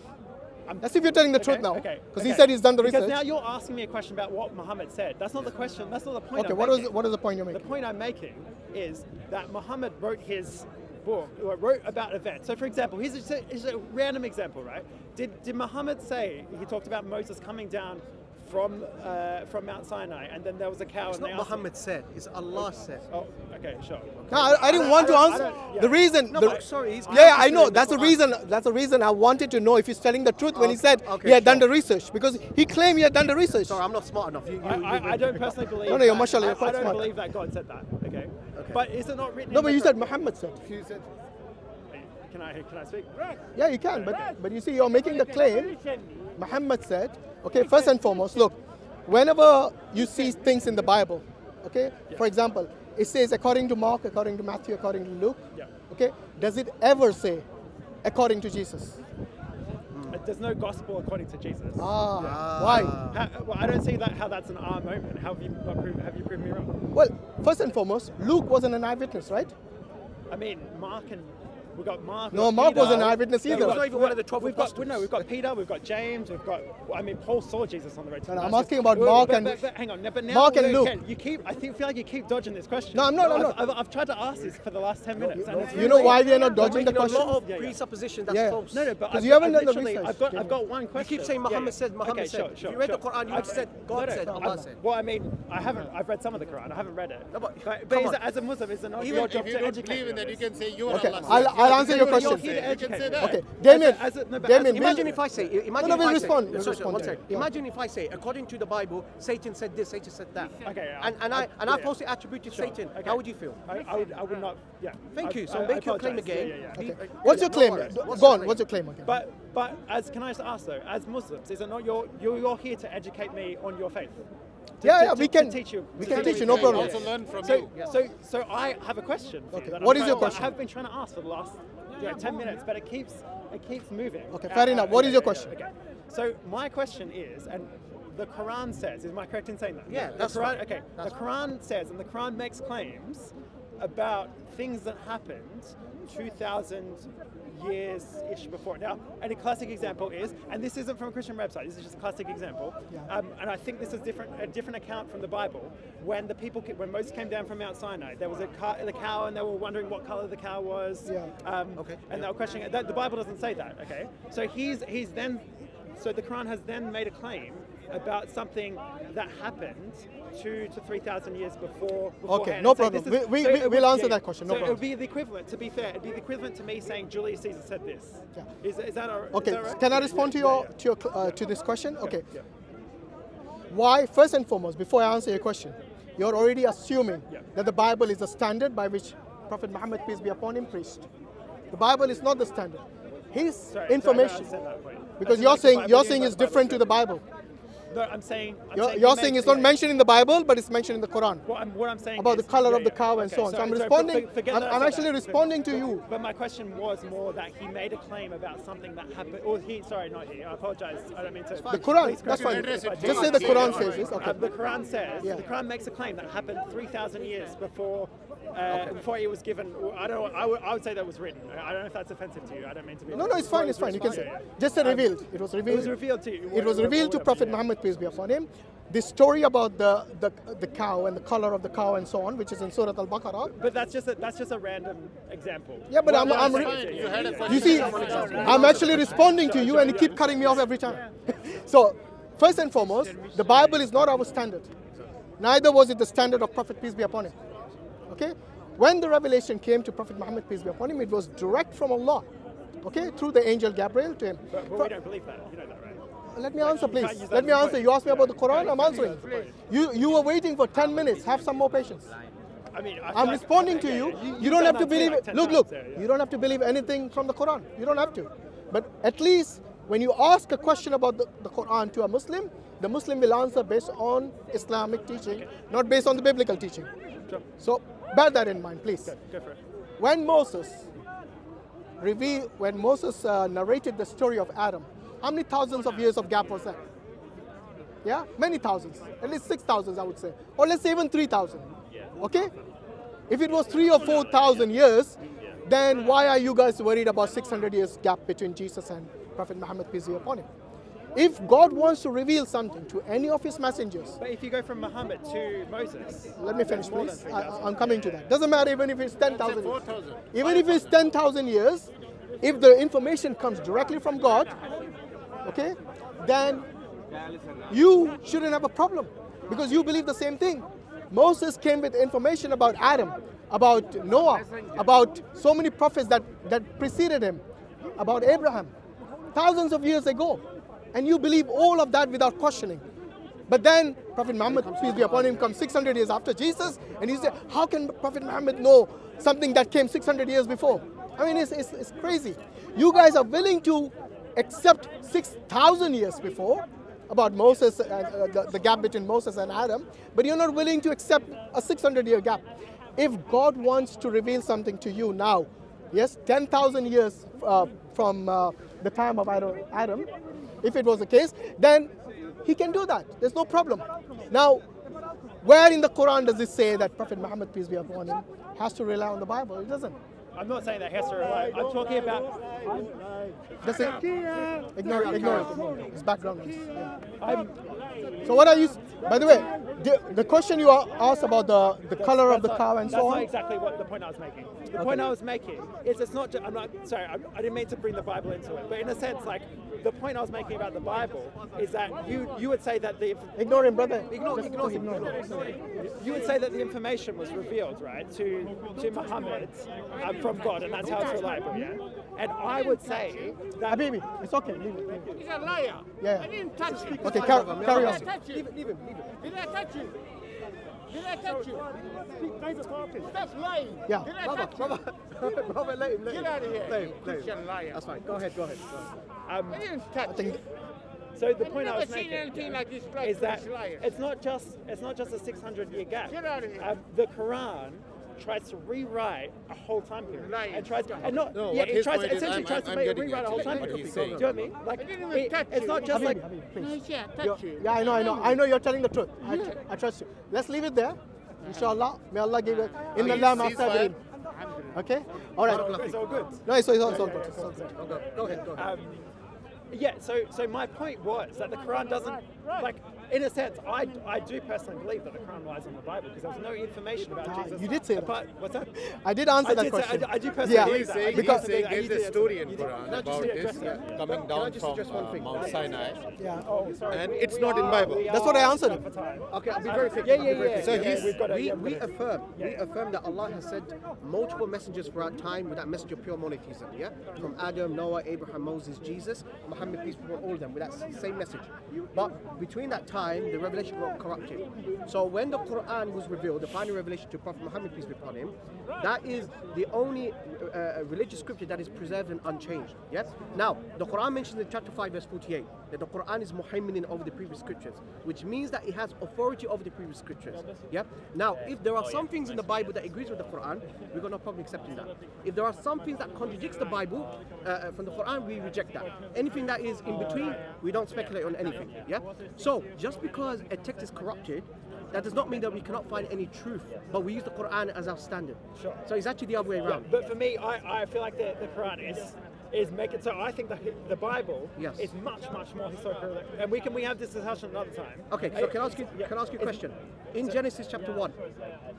I'm, Let's see if you're telling the okay, truth now. Because okay, okay. he said he's done the because research. Because now you're asking me a question about what Muhammad said. That's not the question. That's not the point. Okay, I'm what making. is what is the point you're making? The point I'm making is that Muhammad wrote his book, or wrote about events. So, for example, here's a, here's a random example, right? Did did Muhammad say he talked about Moses coming down from uh, from Mount Sinai, and then there was a cow? It's and not Muhammad said. It's Allah said. Oh, okay, sure. Okay. No, I, I didn't I want to answer. Yeah. The reason. No, the, but sorry. He's yeah, I know. That's the reason. That's the reason I wanted to know if he's telling the truth okay. when he said okay, he had sure. done the research, because he claimed he had done the research. Sorry, I'm not smart enough. You, you, I, I, I don't personally believe. No, no, you're mashallah. You're quite I don't smart. believe that God said that. Okay. okay. But is it not written? No, in but you said Muhammad said. You said. Can I, can I speak? Yeah, you can, but, but you see, you're making the claim. Muhammad said, okay, first and foremost, look, whenever you see things in the Bible, okay, yeah. For example, it says according to Mark, according to Matthew, according to Luke, yeah. Okay, does it ever say according to Jesus? There's no gospel according to Jesus. Ah, yeah. Why? How, well, I don't see that how that's an R moment. How have you proved, have you proved me wrong? Well, first and foremost, Luke wasn't an eyewitness, right? I mean, Mark and we got Mark. No, Mark Peter. wasn't an eyewitness either. No, was not even one of the twelve apostles. No, we've got Peter, we've got James, we've got. I mean, Paul saw Jesus on the road. To no, no, I'm asking about well, Mark but, and. But, but, hang on, but now Mark and Luke. Ken, you keep. I think, feel like you keep dodging this question. No, I'm not. No, I'm not. I've, I've, I've tried to ask this for the last ten no, minutes. You, and you know why we are not dodging the question? A lot of presupposition that's yeah. false. No, no, but because you haven't done the research. I've got, I've got one question. You keep saying Muhammad said. Muhammad said. If you read the Quran, you would have said God said. Allah said. Well, I mean, I haven't. I've read some of the Quran. I haven't read it. But as a Muslim, it's not your job to educate. Even if you don't believe in that, you can say you are Allah. I'll, I'll answer your question. Okay, Damien. As a, as a, no, Damien, imagine if I say. Imagine no, no, we'll if I respond. Say, we'll sorry, respond sorry, yeah. Imagine if I say, according to the Bible, Satan said this, Satan said that. Okay. Yeah, and and I, I and yeah. I falsely attributed sure. Satan. Okay. How would you feel? I, I would. I would not. Yeah. Thank I, you. So I, make I your claim again. Yeah, yeah, yeah. Okay. What's your claim? No, Go what's on. Claim? What's your claim? Okay. But but as can I just ask though, as Muslims, is it not your you you're here to educate me on your faith? To, yeah, to, yeah, we can teach you. We can teach you, no problem. Also learn from you. So so I have a question. Okay. What is your question? I have been trying to ask for the last. Yeah, ten minutes, but it keeps it keeps moving. Okay, fair uh, enough. What okay, is your question? Okay. So my question is, and the Quran says, am I correct in saying that? Yeah, the that's Quran, right. Okay, that's the Quran right. says, and the Quran makes claims about things that happened two thousand years-ish before. Now, and a classic example is, and this isn't from a Christian website, this is just a classic example, yeah. um, and I think this is different, a different account from the Bible. When the people, when Moses came down from Mount Sinai, there was a cow, the cow, and they were wondering what color the cow was, yeah. um, okay. and yeah. they were questioning it. The Bible doesn't say that, okay? So he's, he's then, so the Quran has then made a claim about something that happened two to three thousand years before. Okay, no problem. So is, we, we, so we, we'll would, answer yeah, that question. No so problem. It would be the equivalent. To be fair, it'd be the equivalent to me saying Julius Caesar said this. Yeah. Is, is that all, okay? Is that right? Can I respond to your to your uh, to this question? Okay. Yeah. Why? First and foremost, before I answer your question, you're already assuming yeah. that the Bible is the standard by which Prophet Muhammad, peace be upon him, preached. The Bible is not the standard. His sorry, information, sorry, because you're saying you're saying it's different to the Bible. No, I'm saying... I'm you're saying, you're saying it's not mentioned in the Bible, but it's mentioned in the Quran. What I'm, what I'm saying about is, the color yeah, of the cow yeah, and okay, so on. So, so I'm so responding... I'm, I'm actually that. responding to but, you. But my question was more that he made a claim about something that happened... Or he... Sorry, not he. I apologize. I don't mean to... The Quran. That's fine. Just say the Quran yeah, says this. Okay. Um, the Quran says... Yeah. The Quran makes a claim that happened three thousand years before... Uh, okay. Before it was given, I don't. I would. I would say that was written. I don't know if that's offensive to you. I don't mean to be. No, no, it's fine. It's fine. You can say. Yeah, yeah. Just um, revealed. It was revealed. It was revealed to you. It was revealed to Prophet yeah. Muhammad, peace be upon him. This story about the, the the cow and the color of the cow and so on, which is in Surah Al-Baqarah. But that's just a, that's just a random example. Yeah, but well, I'm. No, I'm re you, heard it you see, no, no, no, I'm actually responding to you, and you keep cutting me off every time. So, first and foremost, the Bible is not our standard. Neither was it the standard of Prophet, peace be upon him. Okay, when the revelation came to Prophet Muhammad, peace be upon him, it was direct from Allah, okay, through the angel Gabriel to him. But, but we don't believe that, you know that, right? Let me like, answer, please. Let me answer. Point. You asked me yeah. about the Quran, I'm answering. You you were waiting for ten minutes, have some more patience. I mean, I I'm like, responding okay, to you. Yeah, yeah. You, you don't have to believe, like look, look, there, yeah. you don't have to believe anything from the Quran. You don't have to. But at least when you ask a question about the, the Quran to a Muslim, the Muslim will answer based on Islamic teaching, okay. not based on the biblical teaching. Sure. So, bear that in mind, please. Go, go when Moses revealed, when Moses uh, narrated the story of Adam, how many thousands of years of gap was that? Yeah, many thousands. At least six thousand, I would say, or let's say even three thousand. Okay? If it was three or four thousand years, then why are you guys worried about six hundred years gap between Jesus and Prophet Muhammad, peace be upon him? If God wants to reveal something to any of his messengers... But if you go from Muhammad to Moses... Let me finish, please. I, I'm coming to that. Doesn't matter even if it's ten thousand years. Even if it's ten thousand years, if the information comes directly from God, okay, then you shouldn't have a problem because you believe the same thing. Moses came with information about Adam, about Noah, about so many prophets that, that preceded him, about Abraham, thousands of years ago. And you believe all of that without questioning. But then Prophet Muhammad, peace be upon him, comes six hundred years after Jesus, and he said, how can Prophet Muhammad know something that came six hundred years before? I mean, it's, it's, it's crazy. You guys are willing to accept six thousand years before about Moses, uh, the, the gap between Moses and Adam, but you're not willing to accept a six hundred year gap. If God wants to reveal something to you now, yes, ten thousand years uh, from uh, the time of Adam, if it was the case, then he can do that. There's no problem. Now, where in the Quran does it say that Prophet Muhammad, peace be upon him, has to rely on the Bible? It doesn't. I'm not saying that he has to rely. I'm talking about... That's it. Ignore it. Ignore it. It's background noise. Yeah. So what are you... By the way, the, the question you asked about the, the colour of the cow and so on... That's not exactly what the point I was making. The point I was making is it's not... I'm not sorry, I, I didn't mean to bring the Bible into it. But in a sense, like, the point I was making about the Bible is that you, you would say that the... Ignore him, brother. Ignore, just, ignore, just him. ignore him. You would say that the information was revealed, right, to, to Muhammad um, from God, and that's how it's reliable, yeah? And I would say that... Habibi, it's okay. Leave it, leave it. He's a liar. Yeah. I didn't touch him. Okay, carry on. Carry on. Leave it, leave it. Did I touch you? Did I touch you? Stop lying. Yeah. Did I touch you? Robert, Robert, let him, let him. Get out of here. Let him, let him. You're a liar. That's fine. Go ahead, go ahead. Um, I didn't touch you. So the point I was making anything like this is that it's not just it's not just a six hundred year gap. Get out of here. Um, the Quran tries to rewrite a whole time period. Right. And tries to, and not, no, yeah, it tries, essentially I'm, tries to I'm, make, I'm rewrite a whole time period. Do you know what I mean? Like, it, it's not just Habib, like, Habib, no, yeah, touch you. Yeah, I know, I know, I know you're telling the truth. Yeah. I, tr I trust you. Let's leave it there. Inshallah, may Allah give it. In the lamb after Okay? All right. It's all good. No, it's, it's, all, it's all good. It's all good. Go ahead, go ahead. Yeah, so, so my point was that the Quran doesn't, like, in a sense, I, I do personally believe that the Quran relies on the Bible because there's no information about ah, Jesus. You did say apart, that. What's that? I did answer I that did question. Say, I, I do personally yeah. believe that. Saying, because he's saying there's a story in Quran about this yeah. Yeah. coming Can down from uh, Mount Sinai. Yeah. Oh, sorry. And we, it's we not are, in Bible. That's what I answered. Okay, I'll be very quick. Yeah, yeah, yeah. So he's, we, we affirm, we affirm that Allah has sent multiple messengers throughout time with that message of pure monotheism, yeah? From Adam, Noah, Abraham, Moses, Jesus, Muhammad, peace be upon all of them, with that same message. But between that time, the revelation got corrupted. So when the Quran was revealed, the final revelation to Prophet Muhammad, peace be upon him, that is the only uh, religious scripture that is preserved and unchanged. Yes. Now, the Quran mentions in chapter five, verse forty-eight, that the Quran is muhaiminan over the previous scriptures, which means that it has authority over the previous scriptures. Yeah. Now, if there are some things in the Bible that agrees with the Quran, we're going to probably accepting that. If there are some things that contradicts the Bible uh, from the Quran, we reject that. Anything that is in between, we don't speculate on anything. Yeah. So just Just because a text is corrupted, that does not mean that we cannot find any truth, but we use the Quran as our standard. Sure. So it's actually the other way around. Yeah, but for me, I, I feel like the, the Quran is is making so. I think the the Bible yes. is much much more historical, and we can we have this discussion another time. Okay. So I, can I ask you yeah. can I ask you a question? In so, Genesis chapter one,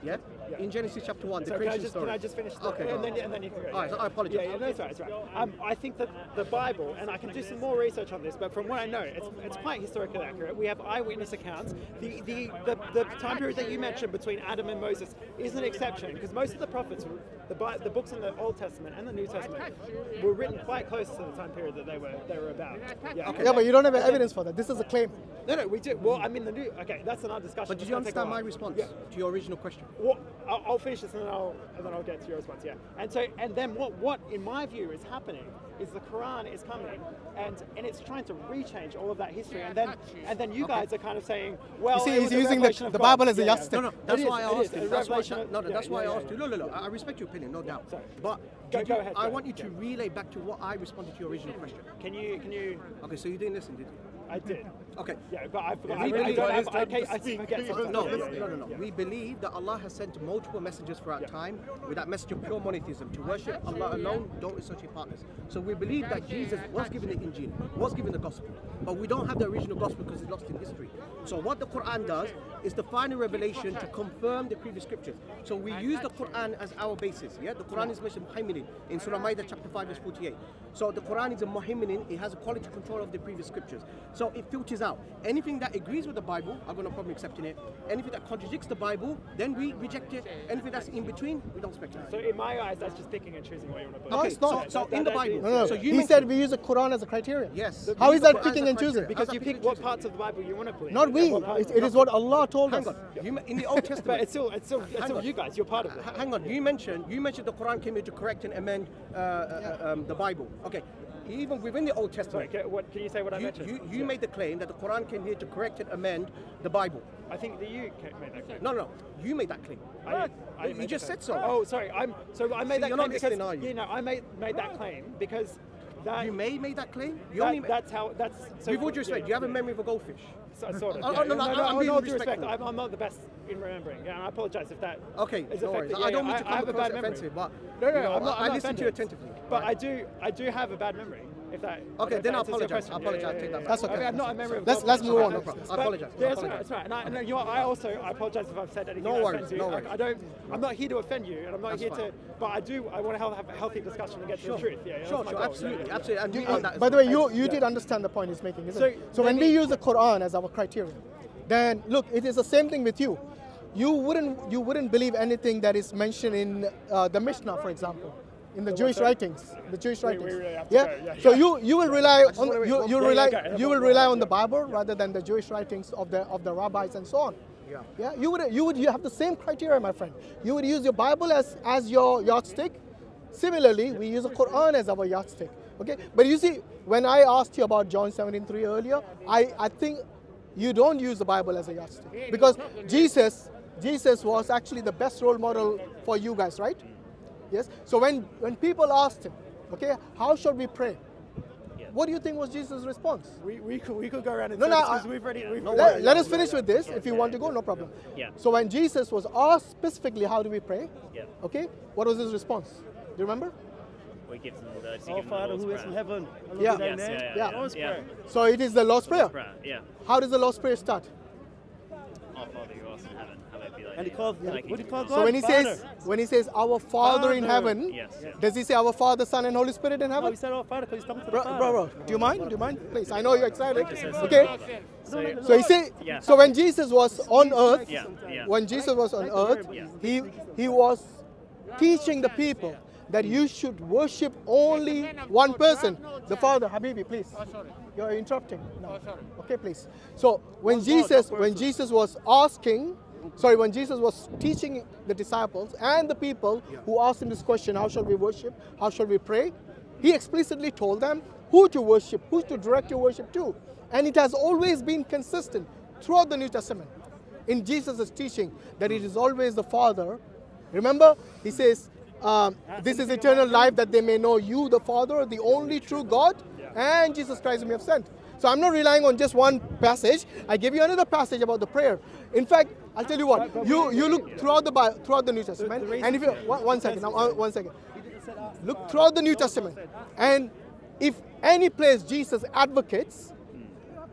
yeah? yeah. In Genesis chapter one, the so creation can I just, story. Can I just finish? The, okay. And then, and then you can go. All right. Yeah. So I apologize. Yeah, yeah, no, it's right. It's right. Um, I think that the Bible, and I can do some more research on this, but from what I know, it's it's quite historically accurate. We have eyewitness accounts. The the the, the time period that you mentioned between Adam and Moses is an exception because most of the prophets, the the books in the Old Testament and the New Testament, were written quite close to the time period that they were they were about. Yeah, okay. Yeah, but you don't have evidence for that. This is a claim. No, no, we do. Well, I mean the new. Okay, that's another discussion. But did you understand my response yeah. to your original question? Well, I'll, I'll finish this and then I'll and then I'll get to your response. Yeah. And so and then what what in my view is happening is the Quran is coming and and it's trying to rechange all of that history and then and then you okay. guys are kind of saying well. You see, he's using the, the Bible as a yardstick. Yeah, yeah. No, no, that's why I asked you. That's why no, no, that's why I asked you. No, no, no. I respect your opinion, no doubt. Yeah, but go, you, go ahead. I go want ahead. you to yeah. relay back to what I responded to your original question. Can you can you? Okay, so you didn't listen, did you? I did. Okay. Yeah, but I forgot. I really don't have, I can't, I forget something. No, no, no, no. We believe that Allah has sent multiple messengers throughout yeah. time with that message of pure monotheism, to worship Allah alone, don't associate partners. So we believe that Jesus was given the Injil, was given the gospel, but we don't have the original gospel because it's lost in history. So what the Quran does is the final revelation to confirm the previous scriptures. So we use the Quran as our basis. Yeah, the Quran is mentioned muhaiminan in Surah Maida chapter five verse forty-eight. So the Quran is a muhaiminan, it has a quality control of the previous scriptures. So it filters out. Anything that agrees with the Bible, I've got no problem accepting it. Anything that contradicts the Bible, then we reject it. Anything that's in between, we don't respect it. So in my eyes, that's just picking and choosing what you want to put. No, okay, it's not. So, so that, in that, the Bible. No, no. So you he said we use the Quran as a criterion. Yes. How is that picking and choosing? Because you pick what parts of the Bible you want to believe. Not we. It is what Allah told us. Hang on. In the Old Testament. But it's still, it's still, it's still you guys. You're part of it. Hang on. You mentioned, you mentioned the Quran came here to correct and amend uh, uh, um, the Bible. Okay. Even within the Old Testament. Sorry, can, what, can you say what I you, mentioned? You, you yeah. made the claim that the Quran came here to correct and amend the Bible. I think that you made that claim. No, no, no. You made that claim. I, I you just said so. Oh, sorry. I'm, so I made so that you're claim not because, are you? you know, I made, made that claim because... That, you may made that claim? You that, only made, that's how... That's, so with all due respect, yeah, you have yeah. a memory of a goldfish. So, sort of, yeah. oh, no, no, no, no, I'm being respectful. I'm, I'm not the best in remembering. Yeah, and I apologise if that okay, is no affected. Yeah, I don't yeah, mean to I, come across offensive, but... No, no, no, I'm not, I, I listen to you attentively. But right. I do I do have a bad memory. If that... Okay, if then I apologise. I apologise. Take that back. That's okay. I mean, I'm not a memory of... Let's move on. I apologise. That's right. And I also apologise if I've said anything offensive. No worries, no worries. I'm not here to offend you, and I'm not here to... But I do... I want to have a healthy discussion and get to the truth. Sure, sure, absolutely. Absolutely. By the way, you did understand the point he's making, isn't it? So when we use the Quran as our criteria, then look, it is the same thing with you. You wouldn't you wouldn't believe anything that is mentioned in uh, the Mishnah, for example, in the, the Jewish writings, the Jewish writings. We, we really have to yeah? yeah. So you you will rely on you, you rely you will rely on the Bible rather than the Jewish writings of the of the rabbis and so on. Yeah. Yeah. You would you would you have the same criteria, my friend. You would use your Bible as as your yardstick. Similarly, we use the Quran as our yardstick. Okay. But you see, when I asked you about John seventeen three earlier, I I think. You don't use the Bible as a yardstick because Jesus, Jesus was actually the best role model for you guys, right? Yes. So when when people asked him, okay, how should we pray? What do you think was Jesus' response? We we could we could go around and no, no, I, we've already. We've no let, let us finish with this. Yeah, if you yeah, want to go, yeah, no problem. Yeah. So when Jesus was asked specifically, how do we pray? Yeah. Okay. What was his response? Do you remember? We give them the, oh, give Father them the who prayer. Is in heaven. Yeah. Yes, yeah, yeah, yeah. Lord's yeah. prayer. So it is the Lord's prayer. prayer. Yeah. How does the Lord's prayer start? Our Father who art in heaven, hallowed be thy name. And he calls, yeah. like what he calls God? So when he Father. says, when he says, our Father, Father. in heaven, yes. Yes. does he say our Father, Son, and Holy Spirit in heaven? No, he said our Father because he's talking to the Father. Bro, bro, do you mind? Do you mind, please? I know you're excited. Okay. So, so he say, yeah. so when Jesus was on earth, yeah. Yeah. when Jesus was on earth, yeah. he he was teaching the people. That you should worship only one person, the Father. Habibi, please. Oh, sorry. You're interrupting. No. Oh, sorry. Okay, please. So when Jesus, when Jesus was asking, sorry, when Jesus was teaching the disciples and the people who asked him this question, how shall we worship? How shall we pray? He explicitly told them who to worship, who to direct your worship to, and it has always been consistent throughout the New Testament in Jesus' teaching that it is always the Father. Remember, he says. Um, this is eternal life that they may know you, the Father, the only true God, and Jesus Christ whom you have sent. So I'm not relying on just one passage. I give you another passage about the prayer. In fact, I'll tell you what. You you look throughout the Bible, throughout the New Testament, and if you one second, one second, look throughout the New Testament, and if any place Jesus advocates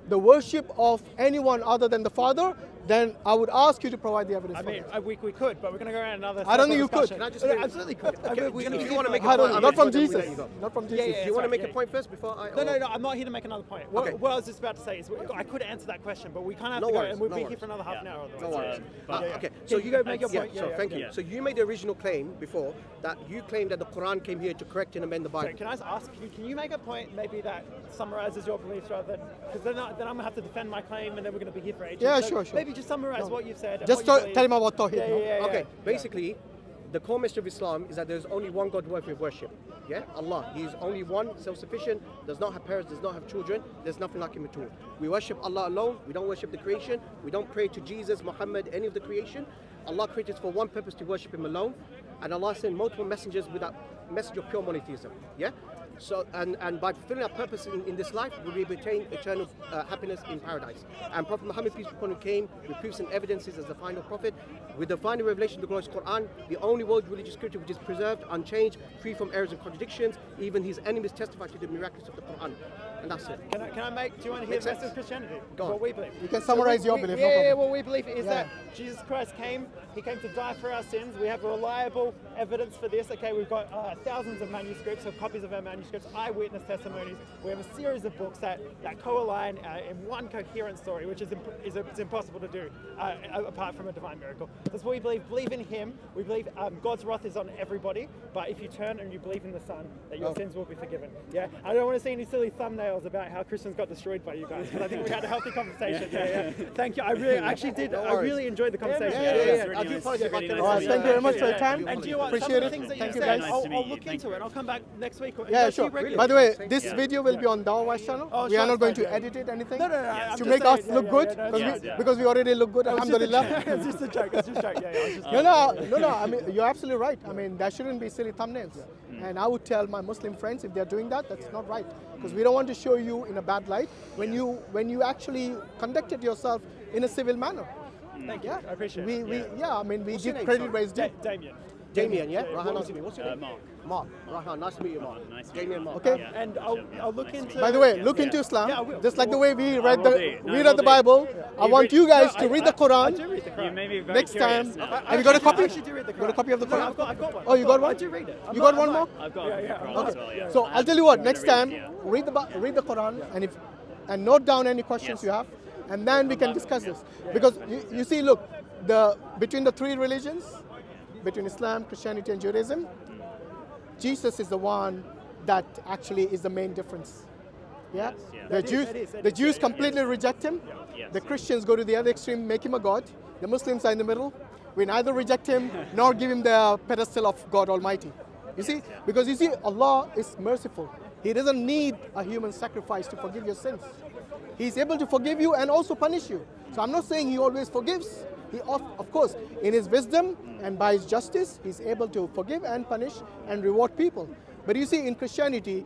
the worship of anyone other than the Father. Then I would ask you to provide the evidence. I mean, for we, we could, but we're going to go around another. I don't think you could. Can I just no, absolutely could. I mean, we, if you want to make a point, not, not from Jesus. Not from Jesus. Do you want to make yeah, a point yeah. first before I? No, or? no, no. I'm not here to make another point. What, okay. what I was just about to say is, I could answer that question, but we kind of have no to go, worries, and we'll no be worries. here for another half yeah. an hour. No worries. Uh, yeah, yeah. Okay. So you go make your point. So thank you. So you made the original claim before that you claimed that the Quran came here to correct and amend the Bible. Can I ask? Can you make a point maybe that summarizes your beliefs rather than because then I'm going to have to defend my claim, and then we're going to be here for ages. Yeah, sure, sure. Just summarize no. what you've said. Just you tell him about Tawheed. Yeah, yeah, yeah, okay, yeah. basically, the core message of Islam is that there's only one God worth of worship. Yeah, Allah. He is only one, self-sufficient, does not have parents, does not have children. There's nothing like him at all. We worship Allah alone. We don't worship the creation. We don't pray to Jesus, Muhammad, any of the creation. Allah created us for one purpose, to worship him alone. And Allah sent multiple messengers with that message of pure monotheism. Yeah. So, and, and by fulfilling our purpose in, in this life, we will attain eternal uh, happiness in paradise. And Prophet Muhammad, peace be upon him, came with proofs and evidences as the final prophet, with the final revelation of the glorious Quran, the only world religious scripture which is preserved, unchanged, free from errors and contradictions. Even his enemies testify to the miracles of the Quran. And that's it. Can I, can I make, do you want to hear the message of Christianity? Go on. What we believe. You can summarize so we, your belief. We, yeah, no yeah, what we believe is yeah. that Jesus Christ came, he came to die for our sins. We have reliable evidence for this. Okay, we've got uh, thousands of manuscripts or copies of our manuscripts. manuscripts, eyewitness testimonies. We have a series of books that, that co-align uh, in one coherent story, which is, imp is, is impossible to do uh, apart from a divine miracle. That's what we believe. Believe in him. We believe um, God's wrath is on everybody, but if you turn and you believe in the Son, that your oh. sins will be forgiven. Yeah, I don't want to see any silly thumbnails about how Christians got destroyed by you guys, because I think we had a healthy conversation. Yeah, yeah, yeah. Thank you. I really, I actually did. No I really enjoyed the conversation. Yeah, yeah, yeah. yeah, yeah. I do apologize. Really nice. Right, thank you very much yeah. for your time. And do you want appreciate some of the things that thank you guys. I'll, I'll look into it. I'll come back next week. Or yeah, sure. Regularly. By the way, this yeah. video will yeah. be on Dawah's channel. Oh, we sure, are not going to yeah. edit it anything no, no, no, yeah. to make us look good because we already look good. Alhamdulillah. It's just a joke. It's just a joke. No, no, no, no. I mean, you're absolutely right. I mean, there shouldn't be silly thumbnails. And I would tell my Muslim friends if they're doing that, that's not right, because we don't want to show you in a bad light when you when you actually conducted yourself in a civil manner. Thank yeah. you. I appreciate we, it. We, yeah. yeah, I mean, we give credit where it's due. Damien. Damien, yeah? Damien. Rahan, nice to meet you. What's your name? Uh, Mark. Mark. Mark. Rahan, nice to meet you, Mark. Nice to meet you, Mark. Okay. Yeah. And I'll, yeah. I'll look nice into... By the way, yeah. look yeah. into Islam. Yeah, I will. Just like the way we read the, no, we read the Bible. Yeah. I want you guys no, to I, read the Quran. I do read the Quran. You may be very Next time. Now. Have you got a copy? I actually do read the Quran. You got a copy of the Quran? No, I've, got, I've got one. Oh, you got one? I do read it. You got one more? I've got one. So I'll tell you what, next time, read the Quran and note down any questions you have. And then we can discuss this. Because you, you see, look, the between the three religions, between Islam, Christianity, and Judaism, Jesus is the one that actually is the main difference. Yeah? Yes, yeah. The Jews, that is, that is, the Jews completely yes. reject him. Yes. The Christians go to the other extreme, make him a god. The Muslims are in the middle. We neither reject him nor give him the pedestal of God Almighty. You see? Because you see, Allah is merciful. He doesn't need a human sacrifice to forgive your sins. He's able to forgive you and also punish you. So I'm not saying he always forgives. He, of, of course, in his wisdom and by his justice, he's able to forgive and punish and reward people. But you see, in Christianity,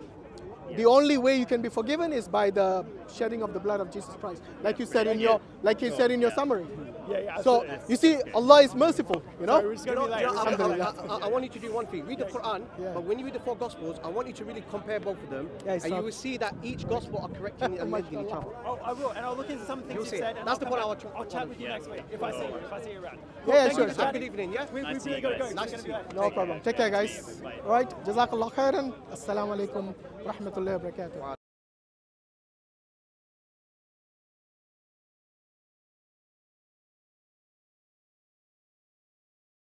the only way you can be forgiven is by the shedding of the blood of Jesus Christ, like you said in your, like you said in your summary. Yeah, yeah, so you see, Allah is merciful. You know. Sorry, you know, like, you know I, I, I, I want you to do one thing. Read the Quran, yeah. but when you read the four Gospels, I want you to really compare both of them, yeah, and not... you will see that each Gospel are correcting and making each other. Oh, I will, and I'll look into some things you said. That's I'll the point I want to. I'll chat with you yeah. next week if I see you. If I see you around. Cool, yeah, sure. Have a good evening. Yeah, we nice really gotta go. Nice to see you. No problem. Take care, guys. All right. Jazakallah khairan. Assalamu alaikum. Rahmatullahi wa barakatuh.